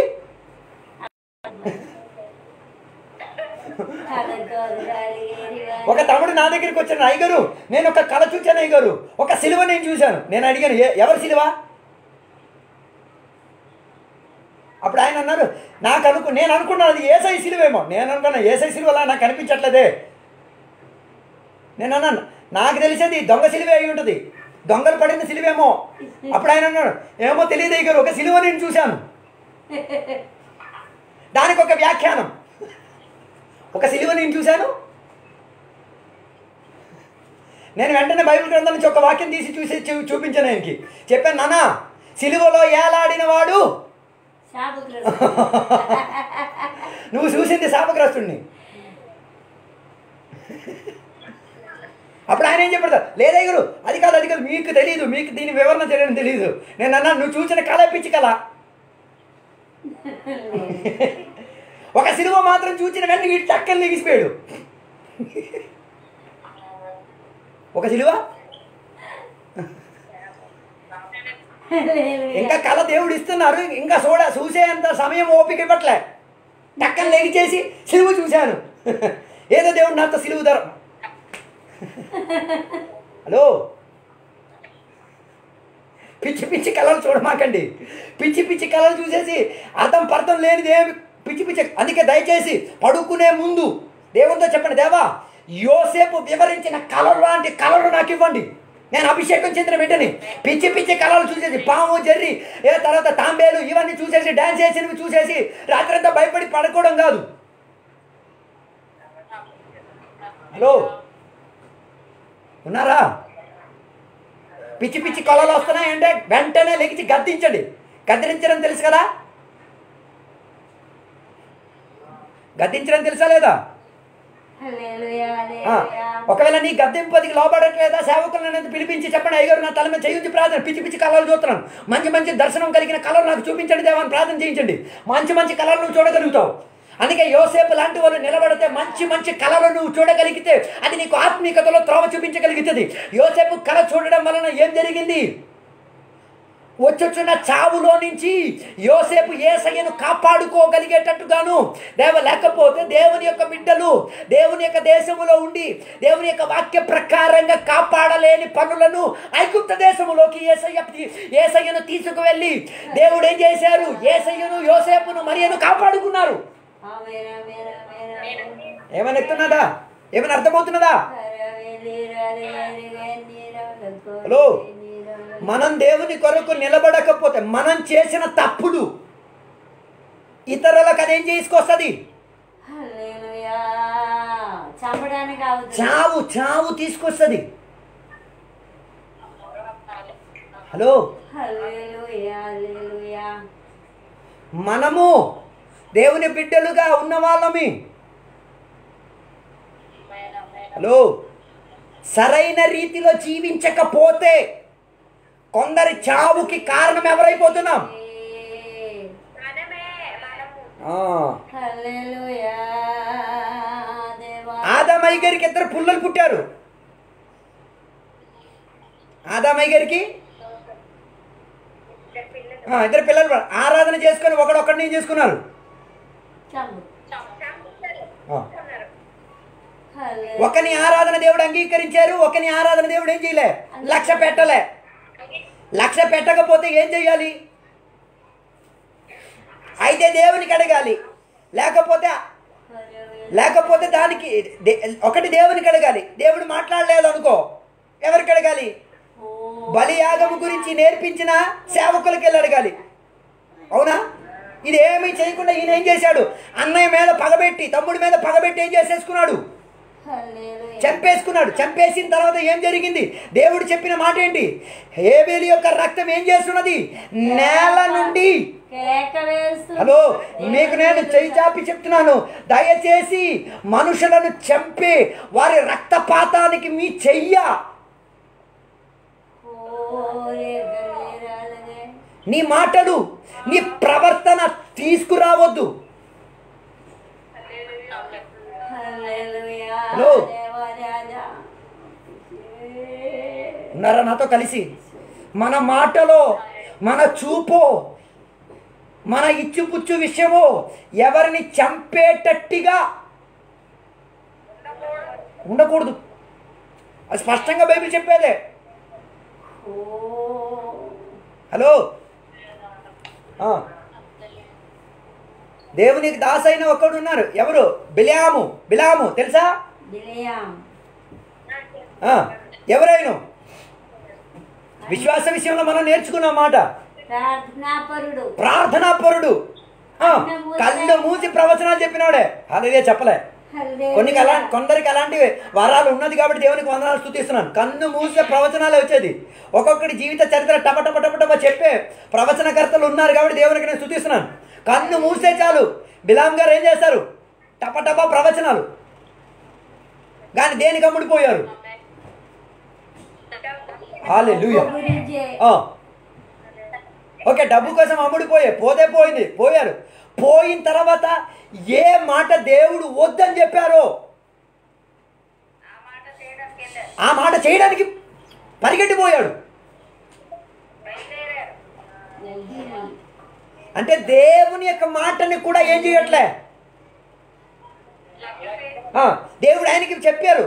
ఒక తమ్ముడు నా దగ్గరికి వచ్చాను అయ్యగారు నేను ఒక కళ చూశాను అయ్యగారు ఒక సిలువ నేను చూశాను నేను అడిగాను ఎవరు సిలువ అప్పుడు ఆయన అన్నారు నాకు అనుకు నేను అనుకున్నాను అది యేసయ్య సిలువేమో నేను అనుకున్నా యేసయ్య సిలువలా నాకు కనిపించట్లేదే నేను అన్నాను నాకు తెలిసేది దొంగ సిలువే అయి ఉంటుంది దొంగలు పడిన సిలువేమో అప్పుడు ఆయన అన్నాడు ఏమో తెలియదు అయ్యారు ఒక సిలువ నేను చూశాను దానికి ఒక వ్యాఖ్యానం ఒక సిలువ నేను చూశాను నేను వెంటనే బైబిల్ గ్రంథం నుంచి ఒక వాక్యం తీసి చూసి చూపించాను ఆయనకి చెప్పాను నాన్న సిలువలో ఏలాడిన వాడు నువ్వు చూసింది శాపగ్రస్తుడిని అప్పుడు ఆయన ఏం చెప్పాడు లేదయ్య గారు అది కాదు అది కాదు మీకు తెలియదు మీకు దీని వివరణ తెలియడం తెలియదు నేను అన్నా నువ్వు చూసిన కళ పిచ్చి కళ ఒక సినిమా మాత్రం చూసిన వెంటనే వీటి చక్కలు దిగిసిపోయాడు ఒక సినిమా ఇంకా కళ దేవుడు ఇస్తున్నారు ఇంకా చూడ చూసేంత సమయం ఓపిక ఇవ్వట్లే టక్కన లేచేసి సిలువు చూశాను ఏదో దేవుడు నాతో సిలువు ధర హలో పిచ్చి పిచ్చి కళలు చూడమాకండి పిచ్చి పిచ్చి కళలు చూసేసి అర్థం పర్థం లేనిది ఏమి పిచ్చి పిచ్చి అందుకే దయచేసి పడుకునే ముందు దేవునితో చెప్పండి దేవా యోసేపు వివరించిన కళలు లాంటి కళలు నాకు ఇవ్వండి నేను అభిషేకం చెందిన వెంటనే పిచ్చి పిచ్చి కళలు చూసేసి పాము జర్రి ఏ తర్వాత తాంబేలు ఇవన్నీ చూసేసి డ్యాన్స్ చేసినవి చూసేసి రాత్రంతా భయపడి పడుకోవడం కాదు హలో ఉన్నారా పిచ్చి పిచ్చి కళలు వస్తున్నాయంటే వెంటనే లెగిచి గద్దించండి గద్దించడం తెలుసు కదా గద్దించడం తెలుసా లేదా नी गद्दिंपति की लोबड़ट्लेदा सेवकुलनु पिलिपिंचि चेप्पंडि अय्यगारु ना तल मीद चेयि उंचि प्रार्थन पिचि पिचि कललु चूस्तुन्नानु मंचि मंचि दर्शनं कलिगिन कललु नाकु चूपिंचंडि देवा अनि प्रार्थन चेयिंचंडि मंचि मंचि कललु नुव्वु चूडगलुगुतावु। అందుకే యోసేపు లాంటి వాళ్ళు నిలబడితే మంచి మంచి కళలను చూడగలిగితే అది నీకు ఆత్మీయతలో త్రోవ చూపించగలుగుతది। యోసేపు కళ చూడడం వలన ఏం జరిగింది? వచ్చొచ్చిన చావులో నుంచి యోసేపు యేసయ్యను కాపాడుకోగలిగేటట్టుగాను దేవ లేకపోతే దేవుని యొక్క బిడ్డలు దేవుని యొక్క దేశములో ఉండి దేవుని యొక్క వాక్య ప్రకారంగా కాపాడలేని పనులను ఐగుప్త దేశములోకి యేసయ్య యేసయ్యను తీసుకువెళ్ళి దేవుడు ఏం చేశారు? యేసయ్యను యోసేపును మరియను కాపాడుకున్నారు। ఏమని చెప్తున్నాడా? ఏమని అర్థమవుతున్నదా? హలో, మనం దేవుని కొరకు నిలబడకపోతే మనం చేసిన తప్పులు ఇతరులకు అదేం చేసుకొస్తది? చావు చావు తీసుకొస్తది। హలో, మనము దేవుని బిడ్డలుగా ఉన్న వాళ్ళమే, హలో, సరైన రీతిలో జీవించకపోతే కొందరి చావుకి కారణం ఎవరైపోతున్నాం? ఆదామయ్య గారికి ఇద్దరు పుల్లలు పుట్టారు, ఆదామయ్య గారికి ఇద్దరు పిల్లలు ఆరాధన చేసుకొని ఒకడొక్కడిని ఏం చేసుకున్నారు? ఒకని ఆరాధన దేవుడు అంగీకరించారు, ఒకని ఆరాధన దేవుడు ఏం చేయలే, లక్ష్య పెట్టలే। లక్ష్య పెట్టకపోతే ఏం చేయాలి? అయితే దేవునికి అడగాలి, లేకపోతే లేకపోతే దానికి ఒకటి దేవునికి అడగాలి। దేవుడు మాట్లాడలేదు అనుకో, ఎవరికి అడగాలి? బలియాగము గురించి నేర్పించిన సేవకులకి వెళ్ళి అడగాలి, అవునా? ఇదేమీ చేయకుండా ఈయన ఏం చేశాడు? అన్నయ్య మీద పగబెట్టి, తమ్ముడి మీద పగబెట్టి ఏం చేసేసుకున్నాడు? చంపేసుకున్నాడు। చంపేసిన తర్వాత ఏం జరిగింది? దేవుడు చెప్పిన మాట ఏంటి? హేబేలు యొక్క రక్తం ఏం చేస్తున్నది? నేల నుండి, హలో, మీకు నేను చేయి చాపి చెప్తున్నాను, దయచేసి మనుషులను చంపే వారి రక్తపాతానికి మీ చెయ్య, నీ మాటలు నీ ప్రవర్తన తీసుకురావద్దు। ఉన్నారా నాతో కలిసి? మన మాటలో, మన చూపో, మన ఇచ్చుపుచ్చు విషయమో ఎవరిని చంపేటట్టిగా ఉండకూడదు। అది స్పష్టంగా బైబిల్ చెప్పేదే। హలో, దేవునికి దాసైన ఒకడు ఉన్నారు, ఎవరు? బిలాము, బిలాము తెలుసా? ఎవరైనా విశ్వాస విషయంలో మనం నేర్చుకున్నాం మాట, ప్రార్థనా పరుడు, కళ్ళు మూసి ప్రవచనాలు చెప్పినవాడే, అలాగే చెప్పలే। కొన్ని కొందరికి అలాంటి వరాలు ఉన్నది కాబట్టి దేవునికి వందనాలు స్తుతిస్తున్నాను। కన్ను మూసే ప్రవచనాలే వచ్చేది, ఒక్కొక్కటి జీవిత చరిత్ర టపటపటపటప చెప్పే ప్రవచనకర్తలు ఉన్నారు కాబట్టి దేవునికి నేను స్తుతిస్తున్నాను। కన్ను మూసే చాలు, బిలాం గారు ఏం చేశారు? టపటప ప్రవచనాలు, కానీ దేనికి అమ్ముడిపోయారు? హల్లెలూయా, ఓకే, డబ్బు కోసం అమ్ముడిపోయే, పోతే పోయింది, పోయారు। పోయిన తర్వాత ఏ మాట దేవుడు వద్దని చెప్పారో ఆ మాట చేయడానికి పరిగెట్టిపోయాడు। అంటే దేవుని యొక్క మాటని కూడా ఏం చేయట్లే, దేవుడు ఆయనకి చెప్పారు,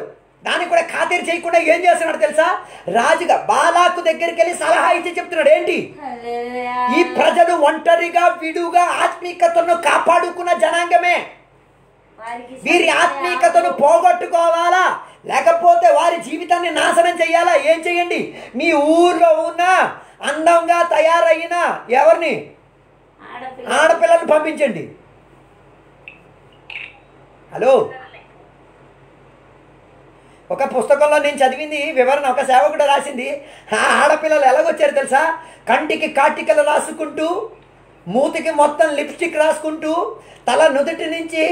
దాన్ని కూడా ఖాతీరు చేయకుండా ఏం చేస్తున్నాడు తెలుసా? రాజుగా బాలాకు దగ్గరికి వెళ్ళి సలహా ఇచ్చి చెప్తున్నాడు, ఏంటి? ఈ ప్రజలు ఒంటరిగా విడుగా ఆత్మీయతను కాపాడుకున్న జనాంగమే, వీరి ఆత్మీయతను పోగొట్టుకోవాలా లేకపోతే వారి జీవితాన్ని నాశనం చేయాలా? ఏం చేయండి? మీ ఊర్లో ఉన్న అందంగా తయారైన ఎవరిని? ఆడపిల్లలను పంపించండి। హలో, ఒక పుస్తకంలో నేను చదివింది వివరణ, ఒక సేవకుడు రాసింది, ఆ ఆడపిల్లలు ఎలాగొచ్చారు తెలుసా? కంటికి కాటికలు రాసుకుంటూ మూతికి మొత్తం లిప్స్టిక్ రాసుకుంటూ తల నుదుటి నుంచి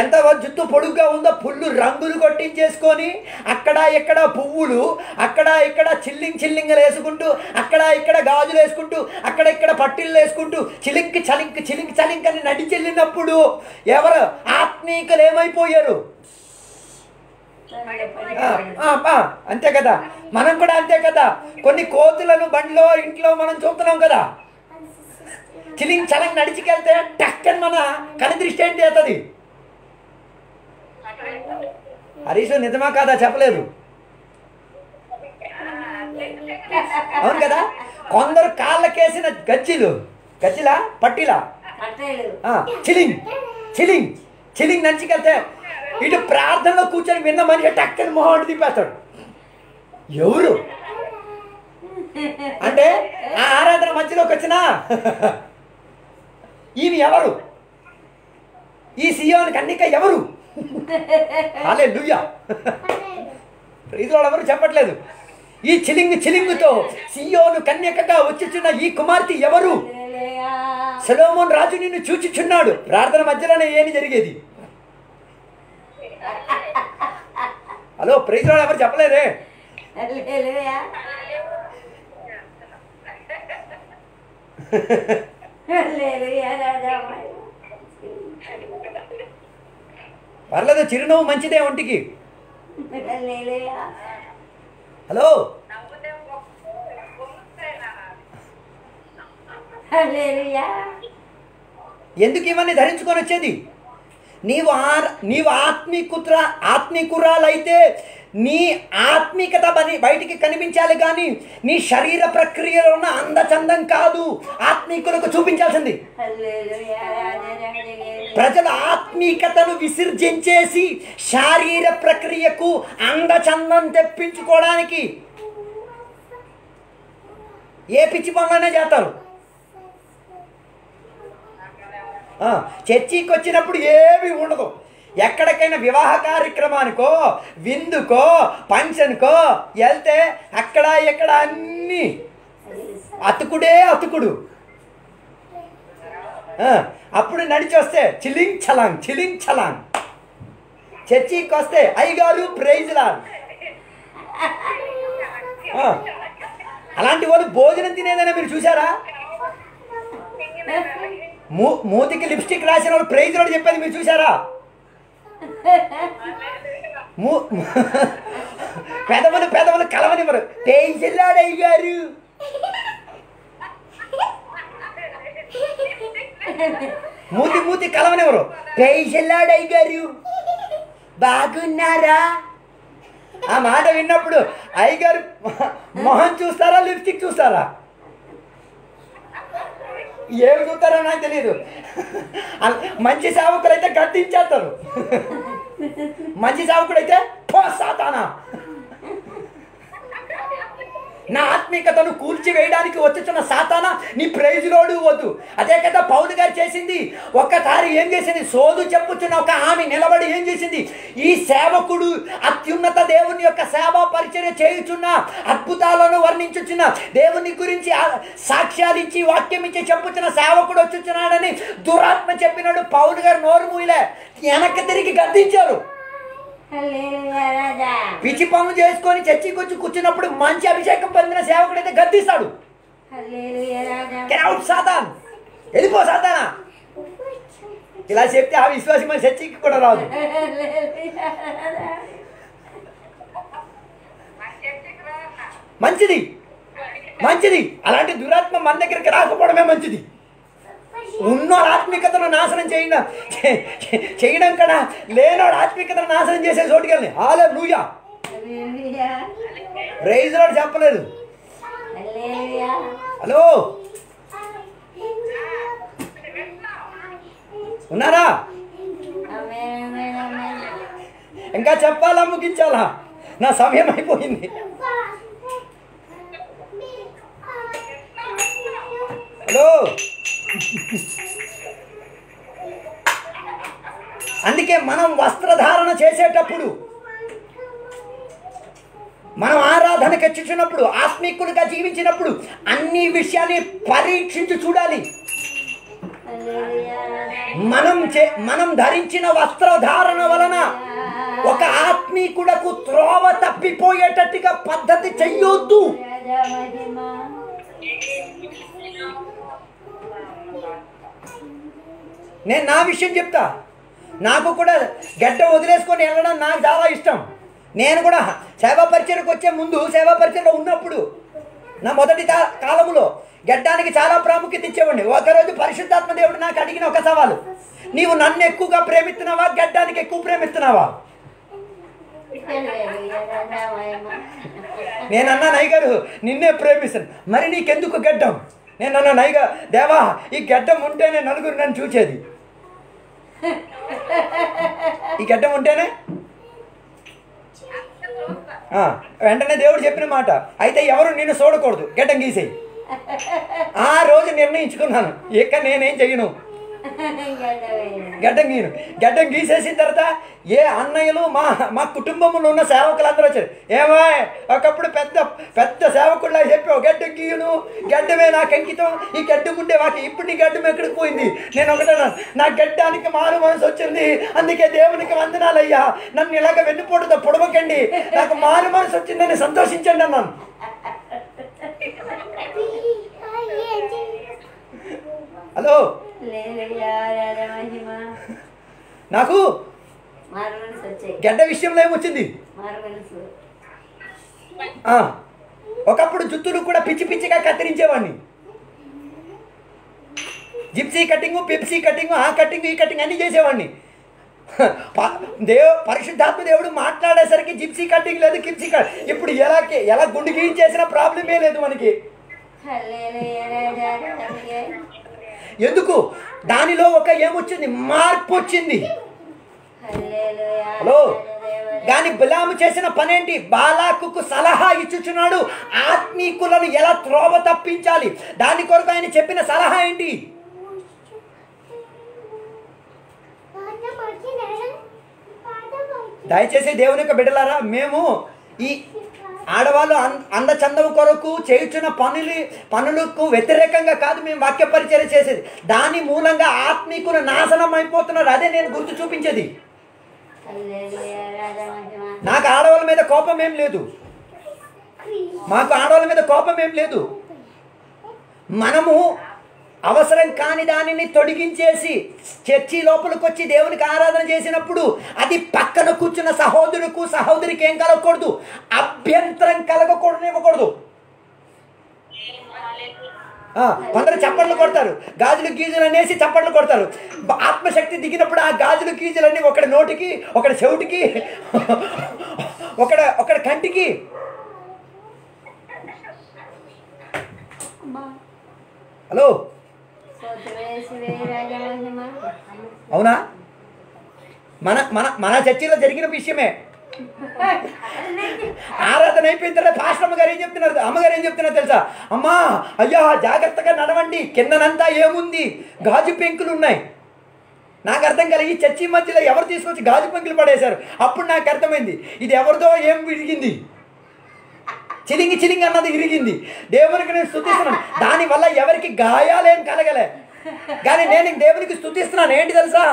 ఎంత జుత్తు పొడుగ్గా ఉందో పుల్లు రంగులు కొట్టించేసుకొని అక్కడ ఇక్కడ పువ్వులు అక్కడ ఇక్కడ చిల్లింగ్ చిల్లింగలు వేసుకుంటూ అక్కడ ఇక్కడ గాజులు వేసుకుంటూ అక్కడ ఇక్కడ పట్టిళ్ళు వేసుకుంటూ చిలింక్ చలింక్ చిలింక్ చలింక్ అని నడిచెళ్ళినప్పుడు ఎవరు ఆత్మీకులు ఏమైపోయారు? అంతే కదా, మనం కూడా అంతే కదా. కొన్ని కోతులను బండిలో ఇంట్లో మనం చూస్తున్నాం కదా, చిలింగ్ చలంగ్ నడిచికెళ్తే టక్కని మన కనిదృష్టి ఏంటి అవుతుంది? హరీష్ నిజమా కాదా? చెప్పలేదు అవును కదా. కొందరు కాళ్ళకేసిన గచ్చిలు గచ్చిలా పట్టిలా చిలింగ్ చిలింగ్ చిలింగ్ నడిచికెళ్తే ఇటు ప్రార్థనలో కూర్చొని విన్న మనిషి టక్కని మొహం తిప్పేస్తాడు. ఎవరు అంటే ఆ ఆరాధన మధ్యలోకి వచ్చినా ఈమె ఎవరు? ఈ సియోని కన్నిక ఎవరు? హల్లెలూయా. ప్రీతిలో ఎవరు చెప్పట్లేదు. ఈ చిలింగు చిలింగుతో సియోను కన్యకగా వచ్చుచున్న ఈ కుమార్తె ఎవరు? సొలొమోను రాజు నిన్ను చూచిచున్నాడు. ప్రార్థన మధ్యలోనే ఏమి జరిగేది? హలో, ప్రీతిలో ఎవరు చెప్పలేదే. పర్లేదు, చిరునవ్వు మంచిదే ఒంటికి. హలో, ఎందుకు ఇవన్నీ ధరించుకొని వచ్చేది? నీవు ఆ నీవు ఆత్మీకుత్ర ఆత్మీకురాలైతే నీ ఆత్మీకత బని బయటికి కనిపించాలి, కానీ నీ శరీర ప్రక్రియలో ఉన్న అందచందం కాదు ఆత్మీకులకు చూపించాల్సింది. ప్రజలు ఆత్మీకతను విసర్జించేసి శారీర ప్రక్రియకు అందచందం తెప్పించుకోవడానికి ఏ పిచ్చి పనులైనా చేస్తారు. చర్చికి వచ్చినప్పుడు ఏమీ ఉండదు. ఎక్కడికైనా వివాహ కార్యక్రమానికో విందుకో ఫంక్షన్కో వెళ్తే అక్కడ ఇక్కడ అన్నీ అతుకుడే అతుకుడు. అప్పుడు నడిచి వస్తే చిలింగ్ చలాంగ్ చిలింగ్ చలాంగ్. చర్చికి వస్తే అయ్యగారు ప్రైజ్ లాంగ్. అలాంటి వాళ్ళు భోజనం తినేదైనా మీరు చూసారా? మూ మూతికి లిప్స్టిక్ రాసిన వాళ్ళు ప్రైజ్ లాంగ్ చెప్పేది మీరు చూసారా? పెదవులు పెదవులు కలవనివ్వరు. పేజీలాడయ్యారు మూతి మూతి కలవనివ్వరు. పేజీలాడయ్యారు బాగున్నారా? ఆ మాట విన్నప్పుడు అయ్యగారు మొహం చూస్తారా లిప్స్టిక్ చూస్తారా? ఏమి చూస్తారో నాకు తెలియదు. మంచి సేవకులు అయితే గట్టించేస్తారు. మంచి సేవకుడు అయితే పో సాతానా, నా ఆత్మీయతను కూల్చివేయడానికి వచ్చుచున్న సాతానా నీ ప్రైజులోడు వద్దు. అదే కదా పౌలు గారు చేసింది. ఒక్కసారి ఏం చేసింది? సోదు చెప్పుచున్న ఒక ఆమె నిలబడి ఏం చేసింది? ఈ సేవకుడు అత్యున్నత దేవుని యొక్క సేవా పరిచర్య చేయుచున్న అద్భుతాలను వర్ణించుచున్న దేవుని గురించి సాక్ష్యాలు ఇచ్చి వాక్యం ఇచ్చి చెప్పుచున్న సేవకుడు వచ్చుచున్నాడని దురాత్మ చెప్పినాడు. పౌలు గారు నోరు మూయలే, వెనక్కి తిరిగి గద్దించారు. పిచ్చి పనులు చేసుకొని చర్చికి వచ్చి కూర్చున్నప్పుడు మంచి అభిషేకం పొందిన సేవకుడైతే గద్దిస్తాడు. వెళ్ళిపో సాతానా. ఇలా చెప్తే ఆ విశ్వాసం మన చర్చికి కూడా రాదు. మంచిది మంచిది అలాంటి దురాత్మ మన దగ్గరికి రాకపోవడమే మంచిది. ఉన్నోడు ఆత్మికతను నాశనం చేయ చేయడం కన్నా లేనోడు ఆత్మికతను నాశనం చేసే చోటుకెళ్ళి హల్లెలూయా. ప్రైజ్ లార్డ్ చెప్పలేదు. హలో, ఉన్నారా? ఇంకా చెప్పాలా ముగించాలా? నా సమయం అయిపోయింది. హలో, అందుకే మనం వస్త్రధారణ చేసేటప్పుడు మనం ఆరాధనకి వచ్చినప్పుడు ఆత్మీకులుగా జీవించినప్పుడు అన్ని విషయాన్ని పరీక్షించి చూడాలి. మనం మనం ధరించిన వస్త్రధారణ వలన ఒక ఆత్మీకుడకు త్రోవ తప్పిపోయేటట్టుగా పద్ధతి చేయొద్దు. నేను నా విషయం చెప్తా, నాకు కూడా గడ్డ వదిలేసుకొని వెళ్ళడం నాకు చాలా ఇష్టం. నేను కూడా సేవా పరిచయకు వచ్చే ముందు సేవా పరిచయలో ఉన్నప్పుడు నా మొదటి కాలంలో గడ్డానికి చాలా ప్రాముఖ్యత ఇచ్చేవాడిని. ఒకరోజు పరిశుద్ధాత్మ దేవుడు నాకు అడిగిన ఒక సవాలు, నీవు నన్ను ఎక్కువగా ప్రేమిస్తున్నావా గడ్డానికి ఎక్కువ ప్రేమిస్తున్నావా? నేనన్నా నైగారు నిన్నే ప్రేమిస్తాను, మరి నీకెందుకు గడ్డం? నేనన్నా నైగా దేవా ఈ గడ్డం ఉంటేనే నలుగురు నన్ను చూసేది, ఈ గడ్డం ఉంటేనే. వెంటనే దేవుడు చెప్పిన మాట, అయితే ఎవరు నిన్ను చూడకూడదు గడ్డం గీసేయి. ఆ రోజు నిర్ణయించుకున్నాను, ఇక నేనేం చెయ్యను గడ్డం గీను. గడ్డం గీసేసిన తర్వాత ఏ అన్నయ్యలు మా మా కుటుంబంలో ఉన్న సేవకులందరూ వచ్చారు. ఏమో ఒకప్పుడు పెద్ద పెద్ద సేవకుల్లా చెప్పావు గడ్డం గీయును, గడ్డమే నాకు అంకితం, ఈ గడ్డం ఉండే వాటి ఇప్పుడు నీ గడ్డం ఎక్కడికి పోయింది? నేను ఒకటే నా గడ్డానికి మారు మనసు వచ్చింది, అందుకే దేవునికి వందనాలయ్యా, నన్ను ఇలాగ వెన్నుపోటుతో పొడవకండి, నాకు మారు మనసు వచ్చిందని సంతోషించండి అన్నాను. హలో, నాకు గడ్డ విషయంలో ఏమొచ్చింది? ఒకప్పుడు జుత్తులు కూడా పిచ్చి పిచ్చిగా కత్తిరించేవాడిని. జిప్సీ కటింగ్, పిప్సీ కటింగ్, ఆ కటింగ్ ఈ కటింగ్ అన్నీ చేసేవాడిని. దేవు పరిశుద్ధాత్మ దేవుడు మాట్లాడేసరికి జిప్సీ కటింగ్ లేదు, కిప్సీ కట్ ఇప్పుడు ఎలా ఎలా గుండు గీయించేసినా ప్రాబ్లమే లేదు మనకి. ఎందుకు? దానిలో ఒక ఏమొచ్చింది? మార్పు వచ్చింది. హలో, కానీ బిలాము చేసిన పనేంటి? బాలాకుకు సలహా ఇచ్చుచున్నాడు, ఆత్మీకులను ఎలా త్రోవ తప్పించాలి. దాని కొరకు ఆయన చెప్పిన సలహా ఏంటి? దయచేసి దేవుని యొక్క బిడ్డలారా, మేము ఈ ఆడవాళ్ళు అందచందము కొరకు చేయుచున్న పనులు పనులకు వ్యతిరేకంగా కాదు మేము వాక్య పరిచర్య చేసేది. దాని మూలంగా ఆత్మీకులు నాశనం అయిపోతున్నారు. అదే నేను గుర్తు చూపించేది. నాకు ఆడవాళ్ళ మీద కోపం ఏం లేదు, మాకు ఆడవాళ్ళ మీద కోపం ఏం లేదు. మనము అవసరం కాని దానిని తొడిగించేసి చర్చి లోపలికి వచ్చి దేవునికి ఆరాధన చేసినప్పుడు అది పక్కన కూర్చున్న సహోదరుకు సహోదరికి ఏం కలగకూడదు, అభ్యంతరం కలగకూడదు, ఇవ్వకూడదు. కొందరు చప్పట్లు కొడతారు, గాజులు గీజులు అనేసి చప్పట్లు కొడతారు. ఆత్మశక్తి దిగినప్పుడు ఆ గాజులు గీజులన్నీ ఒకటి నోటికి, ఒకటి చెవిటికి, ఒకడ ఒకటి కంటికి. హలో, అవునా? మన మన మన చర్చిలో జరిగిన విషయమే. ఆరాధన అయిపోయిన తర్వాత పాస్టర్ అమ్మగారు ఏం చెప్తున్నారు, అమ్మగారు ఏం చెప్తున్నారు తెలుసా? అమ్మా, అయ్యా జాగ్రత్తగా నడవండి, కిందనంతా ఏముంది, గాజు పెంకులు ఉన్నాయి. నాకు అర్థం కలిగి చర్చి మధ్యలో ఎవరు తీసుకొచ్చి గాజు పెంకులు పడేశారు. అప్పుడు నాకు అర్థమైంది, ఇది ఎవరిదో ఏం విరిగింది, చిలింగి చిలింగి అన్నది విరిగింది. దేవునికి నేను స్తుతిస్తున్నాను, దానివల్ల ఎవరికి గాయాలేం కలగలే, కానీ నేను దేవునికి స్తుతిస్తున్నాను. ఏంటి తెలుసా?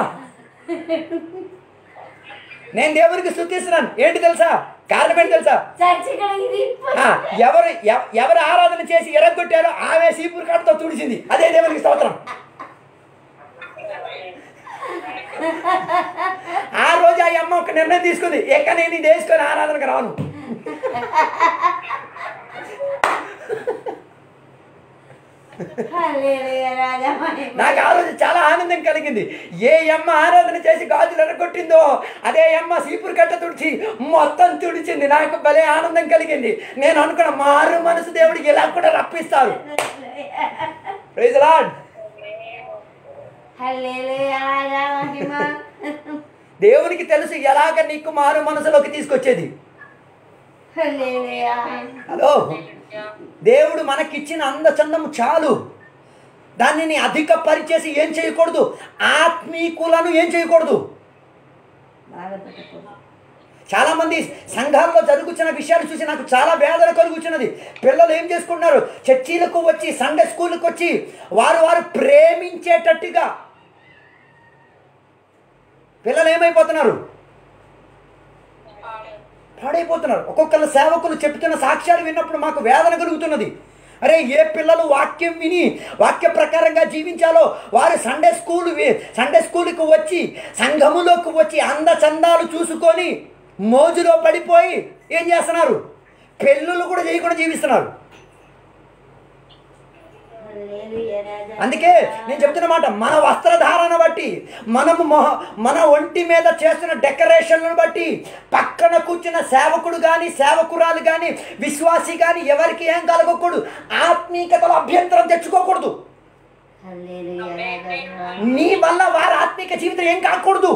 నేను దేవునికి స్తుతిస్తున్నాను ఏంటి తెలుసా? కారణం ఏంటి తెలుసా? ఎవరు ఎవరు ఆరాధన చేసి ఎరగొట్టారో ఆమె సీపుర్ కాటతో తుడిచింది. అదే దేవునికి స్తోత్రం. ఆ రోజు ఆ అమ్మ ఒక నిర్ణయం తీసుకుంది, ఎక్కడ నేను ఇది వేసుకొని ఆరాధనకు రాను. నాకు ఆ రోజు చాలా ఆనందం కలిగింది. ఏ అమ్మ ఆరాధన చేసి గాజులు ఎరగొట్టిందో అదే అమ్మ సీపురు కట్ట తుడిచి మొత్తం తుడిచింది. నాకు భలే ఆనందం కలిగింది. నేను అనుకున్న మారు మనసు దేవుడికి ఇలా కూడా రప్పిస్తారు. Praise Lord. దేవునికి తెలుసు ఎలాగ నీకు మారు మనసులోకి తీసుకొచ్చేది. హలో, దేవుడు మనకిచ్చిన అందచందము చాలు, దానిని అధిక పరిచేసి ఏం చేయకూడదు, ఆత్మీకులను ఏం చేయకూడదు, చాలా మంది సంఘాల్లో జరుగుతున్న విషయాలు చూసి నాకు చాలా వేదన కలుగుతున్నది. పిల్లలు ఏం చేసుకుంటారు, చర్చిలకు వచ్చి సండే స్కూల్‌కి వచ్చి వారు వారు ప్రేమించేటట్టుగా పిల్లలు ఏమైపోతున్నారు, పాడైపోతున్నారు. ఒక్కొక్కళ్ళ సేవకులు చెప్తున్న సాక్ష్యాలు విన్నప్పుడు మాకు వేదన కలుగుతున్నది. అరే, ఏ పిల్లలు వాక్యం విని వాక్య ప్రకారంగా జీవించాలో వారు సండే స్కూల్ సండే స్కూల్కి వచ్చి సంఘములోకి వచ్చి అందచందాలు చూసుకొని మోజులో పడిపోయి ఏం చేస్తున్నారు, పెళ్ళిళ్ళు కూడా చేయకుండా జీవిస్తున్నారు. అందుకే నేను చెప్తున్నమాట, మన వస్త్రధారణ బట్టి, మనము మన ఒంటి మీద చేస్తున్న డెకరేషన్లను బట్టి పక్కన కూర్చున్న సేవకుడు కానీ సేవకురాలు కానీ విశ్వాసి కానీ ఎవరికి ఏం కలగకూడదు, ఆత్మీయతలో అభ్యంతరం తెచ్చుకోకూడదు. నీ వల్ల వారి ఆత్మీయ జీవితం ఏం కాకూడదు.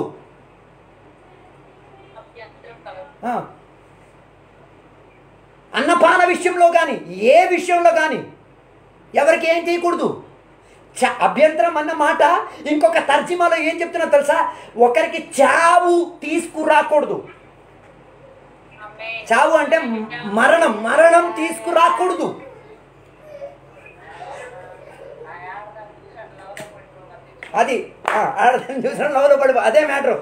అన్నపాన విషయంలో కానీ ఏ విషయంలో కానీ ఎవరికి ఏం చేయకూడదు. చ అభ్యంతరం అన్నమాట ఇంకొక తర్జీమాలో ఏం చెప్తున్నా తెలుసా, ఒకరికి చావు తీసుకురాకూడదు. చావు అంటే మరణం, మరణం తీసుకురాకూడదు. అది చూసిన పడి అదే మ్యాటర్.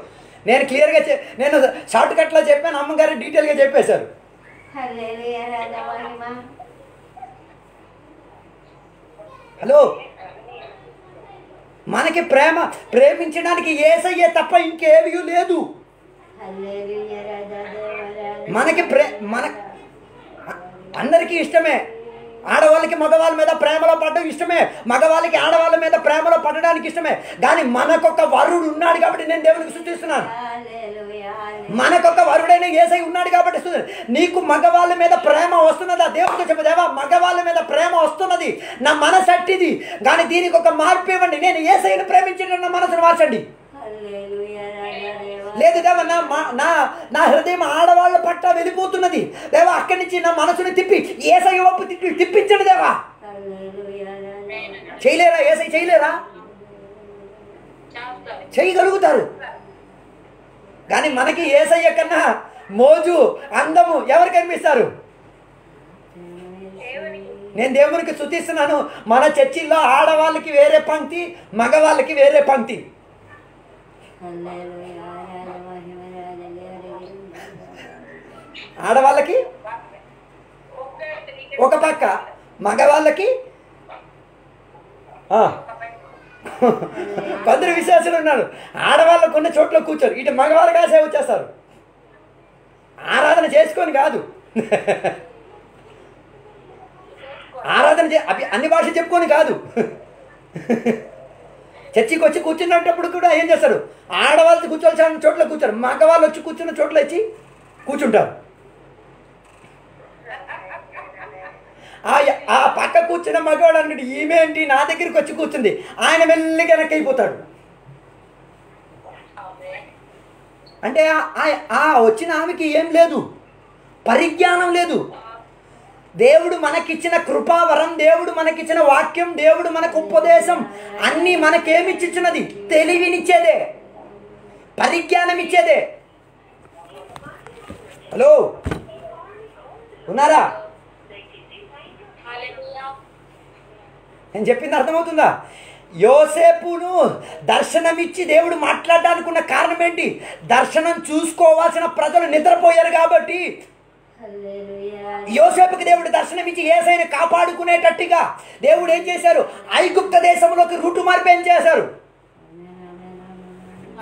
నేను క్లియర్గా నేను షార్ట్ కట్లో చెప్పాను, అమ్మగారు డీటెయిల్గా చెప్పేశారు. హలో, మనకి ప్రేమ ప్రేమించడానికి యేసయ్య తప్ప ఇంకేమీ లేదు. మనకి ప్రే మన అందరికీ ఇష్టమే, ఆడవాళ్ళకి మగవాళ్ళ మీద ప్రేమలో పడడం ఇష్టమే, మగవాళ్ళకి ఆడవాళ్ళ మీద ప్రేమలో పడడానికి ఇష్టమే. కానీ మనకొక వరుడు ఉన్నాడు కాబట్టి నేను దేవునికి స్తుతిస్తున్నాను. మనకొక వరుడైన యేసయ్య ఉన్నాడు కాబట్టి స్తుతిస్తున్నాను. నీకు మగవాళ్ళ మీద ప్రేమ వస్తున్నదా, దేవుడితో చెప్పు, దేవా మగవాళ్ళ మీద ప్రేమ వస్తున్నది, నా మనసు అట్టిది, కానీ దీనికి ఒక మార్పు ఇవ్వండి, నేను యేసయ్యను ప్రేమించడం నా మనసును మార్చండి. లేదు దేవా, నా నా నా హృదయం ఆడవాళ్ళ పట్ల వెళ్ళిపోతున్నది దేవా, అక్కడి నుంచి నా మనసుని తిప్పి యేసయ్య వైపు తిప్పి తిప్పించండి దేవా. చేయలేరా యేసయ్య, చేయలేరా? చేయగలుగుతారు. కానీ మనకి యేసయ్య కన్నా మోజు అందము ఎవరు కనిపిస్తారు? నేను దేవునికి స్తుతిస్తున్నాను, మన చర్చిల్లో ఆడవాళ్ళకి వేరే పంక్తి, మగవాళ్ళకి వేరే పంక్తి. ఆడవాళ్ళకి ఒక పక్క, మగవాళ్ళకి కొందరు విశ్వాసులు ఉన్నారు ఆడవాళ్ళకు ఉన్న చోట్ల కూర్చోరు, ఇటు మగవాళ్ళుగా సేవ చేస్తారు, ఆరాధన చేసుకొని కాదు, ఆరాధన చే అన్ని భాషలు చెప్పుకొని కాదు. చర్చికి వచ్చి కూర్చున్నప్పుడు కూడా ఏం చేస్తారు, ఆడవాళ్ళు కూర్చోవాల్సిన చోట్ల కూర్చోరు, మగవాళ్ళు వచ్చి కూర్చున్న చోట్ల వచ్చి కూర్చుంటారు. ఆ పక్క కూర్చున్న మగవాడు అన్నట్టు ఈమెంటి నా దగ్గరికి వచ్చి కూర్చుంది, ఆయన మెల్లిగా వెనక్కి అయిపోతాడు. అంటే ఆ వచ్చిన ఆమెకి ఏం లేదు, పరిజ్ఞానం లేదు. దేవుడు మనకిచ్చిన కృపావరం, దేవుడు మనకిచ్చిన వాక్యం, దేవుడు మనకు ఉపదేశం అన్నీ మనకేమిచ్చినది, తెలివినిచ్చేదే, పరిజ్ఞానం ఇచ్చేదే. హలో, ఉన్నారా? నేను చెప్పింది అర్థమవుతుందా? యోసేపును దర్శనమిచ్చి దేవుడు మాట్లాడడానికి ఉన్న కారణం ఏంటి? దర్శనం చూసుకోవాల్సిన ప్రజలు నిద్రపోయారు కాబట్టి యోసేపుకి దేవుడు దర్శనమిచ్చి యేసయ్యను కాపాడుకునేటట్టుగా దేవుడు ఏం చేశారు, ఐగుప్త దేశంలోకి రూటు మార్పు ఏం చేశారు.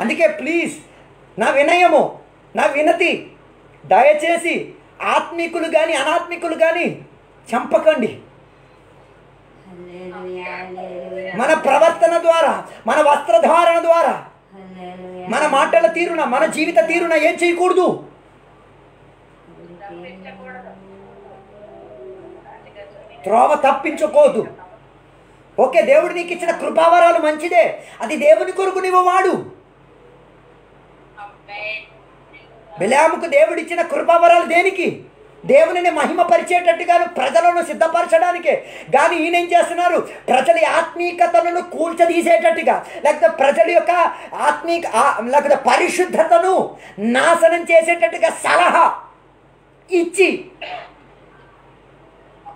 అందుకే ప్లీజ్, నా వినయము నా వినతి, దయచేసి ఆత్మికులు కానీ అనాత్మికులు కానీ చంపకండి. మన ప్రవర్తన ద్వారా, మన వస్త్రధారణ ద్వారా, మన మాటల తీరున, మన జీవిత తీరున ఏం చేయకూడదు, త్రోవ తప్పించకూడదు. ఓకే, దేవుడు నీకు ఇచ్చిన కృపావరాలు మంచిదే, అది దేవుని కొరకు నువ్వు వాడు. బిలాముకు దేవుడిచ్చిన కృపావరాలు దేనికి? దేవునిని మహిమపరిచేటట్టుగాను ప్రజలను సిద్ధపరచడానికే. కానీ ఈయన ఏం చేస్తున్నారు? ప్రజల ఆత్మీయతను కూల్చదీసేటట్టుగా, లేకపోతే ప్రజల యొక్క ఆత్మీయ లేకపోతే పరిశుద్ధతను నాశనం చేసేటట్టుగా సలహా ఇచ్చి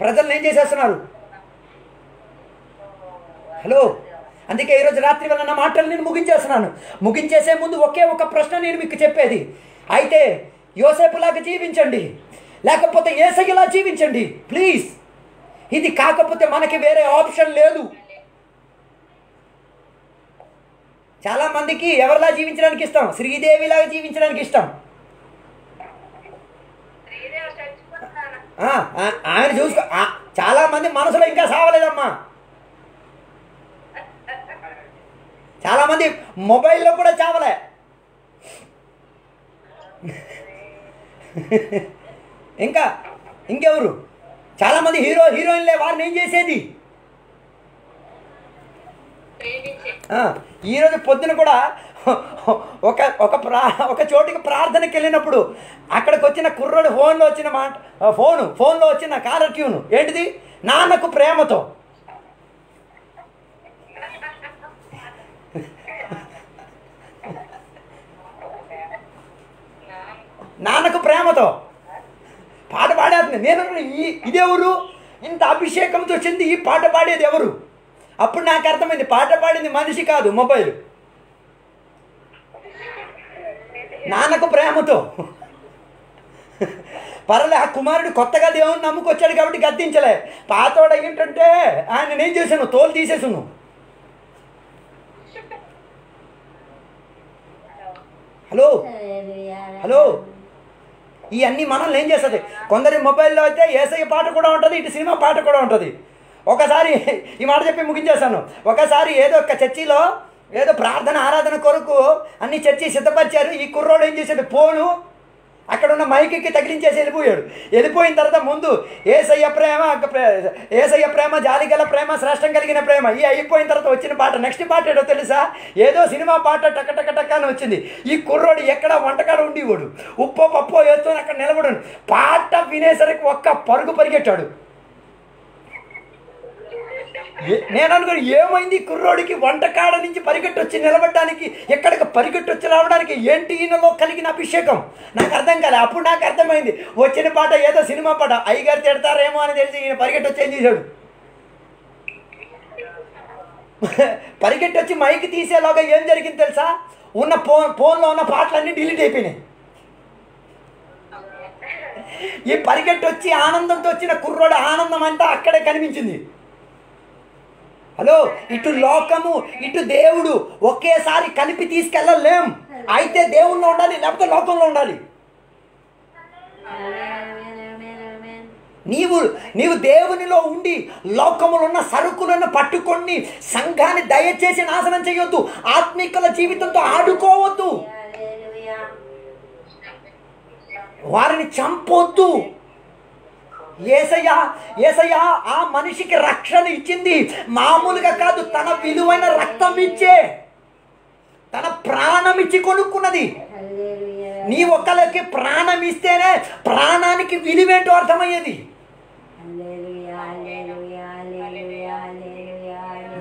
ప్రజలను ఏం చేసేస్తున్నారు? హలో, అందుకే ఈరోజు రాత్రి వల్ల నా మాటలు నేను ముగించేస్తున్నాను. ముగించేసే ముందు ఒకే ఒక ప్రశ్న నేను మీకు చెప్పేది, అయితే యోసేపులాగా జీవించండి, లేకపోతే యేసయ్యలా జీవించండి ప్లీజ్. ఇది కాకపోతే మనకి వేరే ఆప్షన్ లేదు. చాలామందికి ఎవరిలా జీవించడానికి ఇష్టం? శ్రీదేవిలాగా జీవించడానికి ఇష్టం. ఆయన చూసుకో, చాలామంది మనసులో ఇంకా సావలేదమ్మా. చాలామంది మొబైల్లో కూడా చావలే. ఇంకా ఇంకెవరు? చాలామంది హీరో హీరోయిన్లే. వారిని ఏం చేసేది? ఈరోజు పొద్దున కూడా ఒక ఒక ప్రా ఒక చోటికి ప్రార్థనకి వెళ్ళినప్పుడు అక్కడికి వచ్చిన కుర్రోడు ఫోన్లో వచ్చిన మాట ఫోను ఫోన్లో వచ్చిన కాలర్ ట్యూను ఏంటిది? నాన్నకు ప్రేమతో. నాన్నకు ప్రేమతో పాట పాడేస్తుంది. నేను ఇదెవరు? ఇంత అభిషేకంతో చెంది ఈ పాట పాడేది ఎవరు? అప్పుడు నాకు అర్థమైంది, పాట పాడింది మనిషి కాదు, మొబైల్. నాన్నకు ప్రేమతో. పర్లే, ఆ కుమారుడు కొత్తగా దేవుని నమ్ముకొచ్చాడు కాబట్టి గద్దించలే. పాతోడ ఏంటంటే ఆయన నేను చేశాను, తోలు తీసేసాను. హలో హలో ఇవన్నీ మనల్ని ఏం చేస్తుంది? కొందరి మొబైల్లో అయితే యేసయ్య పాట కూడా ఉంటుంది, ఇటు సినిమా పాట కూడా ఉంటుంది. ఒకసారి ఈ మాట చెప్పి ముగించేశాను. ఒకసారి ఏదో ఒక చర్చిలో ఏదో ప్రార్థన ఆరాధన కొరకు అన్ని చర్చి సిద్ధపరిచారు. ఈ కుర్రోడు ఏం చేశాడు? ఫోను అక్కడ ఉన్న మైకికి తగిలించేసి వెళ్ళిపోయాడు. వెళ్ళిపోయిన తర్వాత ముందు యేసయ్య ప్రేమ, యేసయ్య ప్రేమ, జాలిగల ప్రేమ, శ్రేష్టం కలిగిన ప్రేమ, ఈ అయిపోయిన తర్వాత వచ్చిన పాట, నెక్స్ట్ పాట ఏడో తెలుసా? ఏదో సినిమా పాట టక టక టక అని వచ్చింది. ఈ కుర్రోడు ఎక్కడ వంటకాడ ఉండేవాడు, ఉప్పో పప్పో వేస్తూ అక్కడ నిలబడు. పాట వినేసరికి ఒక్క పరుగు పరిగెట్టాడు. నేను అనుకుని ఏమైంది కుర్రోడికి? వంటకాడ నుంచి పరిగెట్టి వచ్చి నిలబడడానికి, ఎక్కడికి పరిగెట్టి వచ్చి రావడానికి ఏంటి ఈయనలో కలిగిన అభిషేకం? నాకు అర్థం కాలే. అప్పుడు నాకు అర్థమైంది, వచ్చిన పాట ఏదో సినిమా పాట, అయ్యగారు తిడతారేమో అని తెలిసి ఈయన పరిగెట్టి వచ్చి ఏం చేశాడు? పరిగెట్టి వచ్చి మైకి తీసేలాగా ఏం జరిగింది తెలుసా? ఉన్న ఫోన్ ఫోన్లో ఉన్న పాటలన్నీ డిలీట్ అయిపోయినాయి. ఈ పరిగెట్టి వచ్చి ఆనందంతో వచ్చిన కుర్రోడు ఆనందం అంతా అక్కడే కనిపించింది. హలో, ఇటు లోకము ఇటు దేవుడు ఒకేసారి కలిపి తీసుకెళ్ళలేం. అయితే దేవుల్లో ఉండాలి, లేకపోతే లోకంలో ఉండాలి. నీవు నీవు దేవునిలో ఉండి లోకములో ఉన్న సరుకులను పట్టుకొని సంఘాన్ని దయచేసి నాశనం చేయొద్దు. ఆత్మీకుల జీవితంతో ఆడుకోవద్దు, వారిని చంపొద్దు. యేసయ్య యేసయ్య ఆ మనిషికి రక్షణ ఇచ్చింది మామూలుగా కాదు, తన విలువైన రక్తం ఇచ్చే, తన ప్రాణం ఇచ్చి కొనుక్కున్నది. నీ ఒక్కరికి ప్రాణం ఇస్తేనే ప్రాణానికి విలువేంటో అర్థమయ్యేది.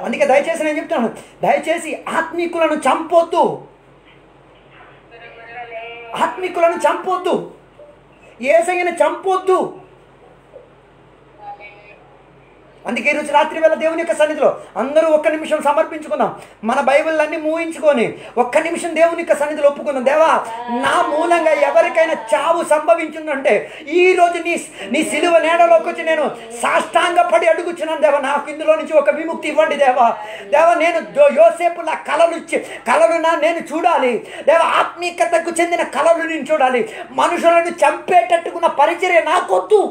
అందుకే దయచేసి నేను చెప్తాను, దయచేసి ఆత్మీకులను చంపొద్దు, ఆత్మీకులను చంపొద్దు, యేసయ్యను చంపొద్దు. అందుకే ఈరోజు రాత్రి వేళ దేవుని యొక్క సన్నిధిలో అందరూ ఒక్క నిమిషం సమర్పించుకుందాం. మన బైబిళ్ళన్నీ మూయించుకొని ఒక్క నిమిషం దేవుని యొక్క సన్నిధిలో ఒప్పుకుందాం. దేవా, నా మూలంగా ఎవరికైనా చావు సంభవించిందంటే ఈరోజు నీ నీ సిలువ నీడలోకి వచ్చి నేను సాష్టాంగపడి అడుగుచున్నాను. దేవా, నాకు ఇందులో నుంచి ఒక విముక్తి ఇవ్వండి. దేవా దేవా నేను యోసేపు నా కళలు ఇచ్చి కళలు నా నేను చూడాలి. దేవా, ఆత్మీయతకు చెందిన కళలు నేను చూడాలి. మనుషులను చంపేటట్టుకున్న పరిచర్య నాకొద్దు,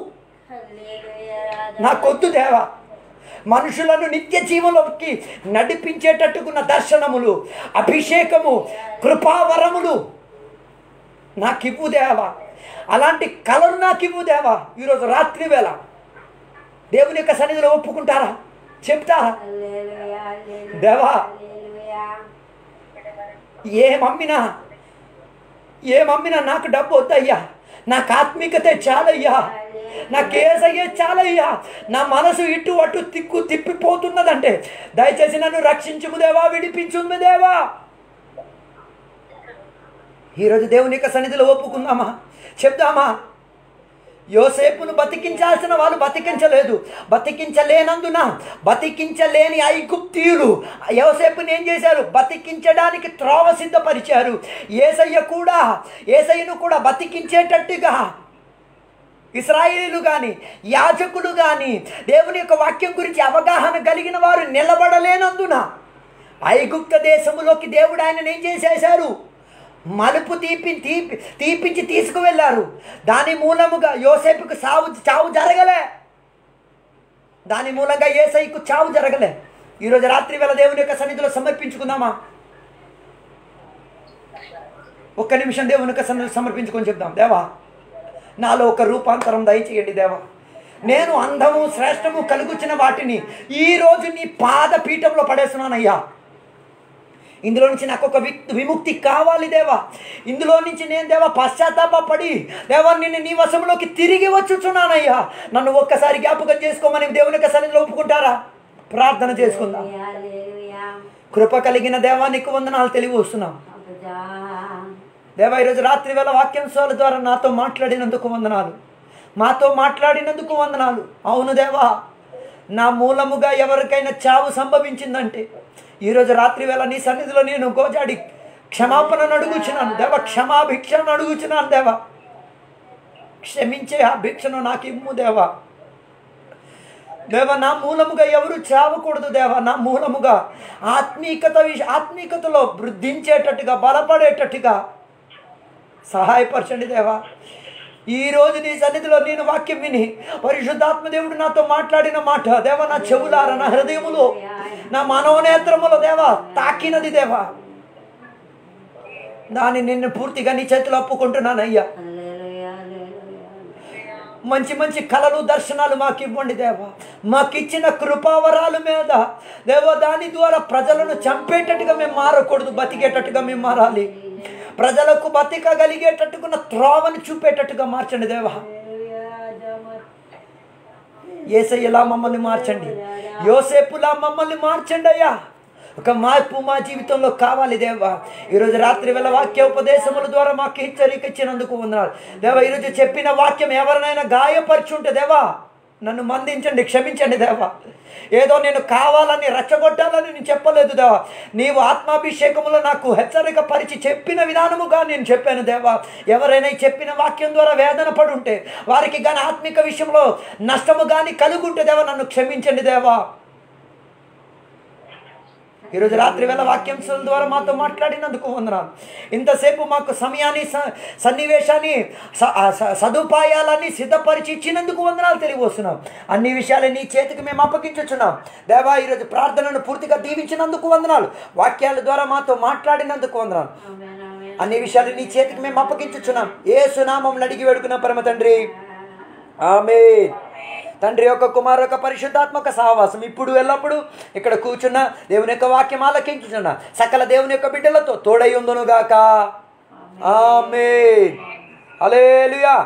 నాకొద్దు దేవా. మనుషులను నిత్య జీవంలోకి నడిపించేటట్టుకున్న దర్శనములు, అభిషేకము, కృపావరములు నాకివ్వు దేవా. అలాంటి కళను నాకివ్వు దేవా. ఈరోజు రాత్రి వేళ దేవుని యొక్క సన్నిధిలో ఒప్పుకుంటారా? చెప్తారా? దేవా, ఏమమ్మినా ఏమమ్మినా నాకు డబ్బు వద్దయ్యా, నాకు ఆత్మికతే చాలయ్యా, నాకు యేసయ్య చాలయ్యా, నా మనసు ఇటు అటు తిక్కు తిప్పిపోతున్నదంటే దయచేసి నన్ను రక్షించుము దేవా, విడిపించుము దేవా. ఈరోజు దేవుని యొక్క సన్నిధిలో ఒప్పుకుందామా, చెప్దామా? యోసేపును బతికించాల్సిన వాళ్ళు బతికించలేదు, బతికించలేనందున బతికించలేని ఐగుప్తీయులు యోసేపుని ఏం చేశారు? బతికించడానికి త్రోవ సిద్ధపరిచారు. యేసయ్య కూడా యేసయ్యను కూడా బతికించేటట్టుగా ఇశ్రాయేలు కానీ యాజకులు కానీ దేవుని యొక్క వాక్యం గురించి అవగాహన కలిగిన వారు నిలబడలేనందున ఐగుప్త దేశములోకి దేవుడు ఆయనను ఏం చేసేశారు? మలుపు తీపి తీపి తీపించి తీసుకువెళ్ళారు. దాని మూలముగా యోసేపుకు సావు చావు జరగలే, దాని మూలంగా యేసయ్యకు చావు జరగలే. ఈరోజు రాత్రి వేళ దేవుని యొక్క సన్నిధిలో సమర్పించుకుందామా? ఒక్క నిమిషం దేవుని యొక్క సన్నిధిలో సమర్పించుకొని చెప్దాం, దేవా నాలో ఒక రూపాంతరం దయచేయండి దేవా, నేను అందము శ్రేష్టము కలుగుచిన వాటిని ఈరోజు నీ పాద పీఠంలో పడేస్తున్నానయ్యా. ఇందులో నుంచి నాకు ఒక విముక్తి కావాలి దేవా, ఇందులో నుంచి నేను దేవా పశ్చాత్తాపడి దేవా నిన్ను నీ వశంలోకి తిరిగి వచ్చుచున్నానయ్యా, నన్ను ఒక్కసారి జ్ఞాపకం చేసుకోమని దేవుని యొక్క సన్నిధిలో ఒప్పుకుంటారా? ప్రార్థన చేసుకుందాం. కృప కలిగిన దేవా నీకు వందనాలు తెలియజేస్తున్నాం దేవా. ఈరోజు రాత్రి వేళ వాక్యాంశాల ద్వారా నాతో మాట్లాడినందుకు వందనాలు, మాతో మాట్లాడినందుకు వందనాలు. అవును దేవా, నా మూలముగా ఎవరికైనా చావు సంభవించిందంటే ఈరోజు రాత్రి వేళ నీ సన్నిధిలో నేను గోజాడి క్షమాపణను అడుగుచున్నాను దేవ, క్షమాభిక్షను అడుగుచున్నాను దేవ, క్షమించే ఆ భిక్షను నాకు ఇమ్ము దేవ. దేవ నా మూలముగా ఎవరు చావకూడదు దేవ, నా మూలముగా ఆత్మీయత విష ఆత్మీయతలో వృద్ధించేటట్టుగా బలపడేటట్టుగా సహాయపరచండి దేవా. ఈరోజు నీ సన్నిధిలో నేను వాక్యం విని పరిశుద్ధాత్మదేవుడు నాతో మాట్లాడిన మాట దేవ నా చెవులార నా హృదయములో నా మనోనేత్రములో దేవ తాకినది దేవా, దాన్ని నిన్ను పూర్తిగా నీ చేతిలో అప్పుకుంటున్నాను అయ్యా. మంచి మంచి కళలు దర్శనాలు మాకు ఇవ్వండి దేవా, మాకు ఇచ్చిన కృపావరాల మీద దేవ దాని ద్వారా ప్రజలను చంపేటట్టుగా మేము మారకూడదు, బతికేటట్టుగా మేము మారాలి. ప్రజలకు బతికగలిగేటట్టుకున్న త్రోవను చూపేటట్టుగా మార్చండి దేవా. యేసయ్యలా మమ్మల్ని మార్చండి, యోసేపులా మమ్మల్ని మార్చండి అయ్యా. ఒక మార్పు మా జీవితంలో కావాలి దేవా. ఈరోజు రాత్రి వేళ వాక్యోపదేశముల ద్వారా మాకు హెచ్చరిక ఇచ్చినందుకు ఉన్నారు దేవా. ఈరోజు చెప్పిన వాక్యం ఎవరినైనా గాయపరచుంటే దేవా నన్ను మందించండి, క్షమించండి దేవా. ఏదో నేను కావాలని రెచ్చగొట్టాలని నేను చెప్పలేదు దేవా, నీవు ఆత్మాభిషేకములో నాకు హెచ్చరిక పరిచి చెప్పిన విధానముగా నేను చెప్పాను దేవా. ఎవరైనా చెప్పిన వాక్యం ద్వారా వేదన పడి ఉంటే, వారికి కానీ ఆత్మిక విషయంలో నష్టము కానీ కలుగుంటే దేవా నన్ను క్షమించండి దేవా. ఈరోజు రాత్రి వేళ వాక్యాంశాల ద్వారా మాతో మాట్లాడినందుకు వందనాలు. ఇంతసేపు మాకు సమయాన్ని సన్నివేశాన్ని సదుపాయాలని సిద్ధపరిచి ఇచ్చినందుకు వందనాలు తెలియజేస్తున్నాం. అన్ని విషయాలు నీ చేతికి మేము అప్పగించుచున్నాం దేవా. ఈరోజు ప్రార్థనను పూర్తిగా దీవించినందుకు వందనాలు, వాక్యాల ద్వారా మాతో మాట్లాడినందుకు వందనాలు. అన్ని విషయాలు నీ చేతికి మేము అప్పగించుచున్నాం. యేసు నామమున అడిగి వేడుకున్నాం పరమ తండ్రి, ఆమేన్. తండ్రి యొక్క కుమారు యొక్క పరిశుద్ధాత్మక సహవాసం ఇప్పుడు ఎల్లప్పుడూ ఇక్కడ కూర్చున్న దేవుని యొక్క వాక్యం ఆలకించుచున్న సకల దేవుని యొక్క బిడ్డలతో తోడై ఉందనుగాక. ఆమేన్. హల్లెలూయా.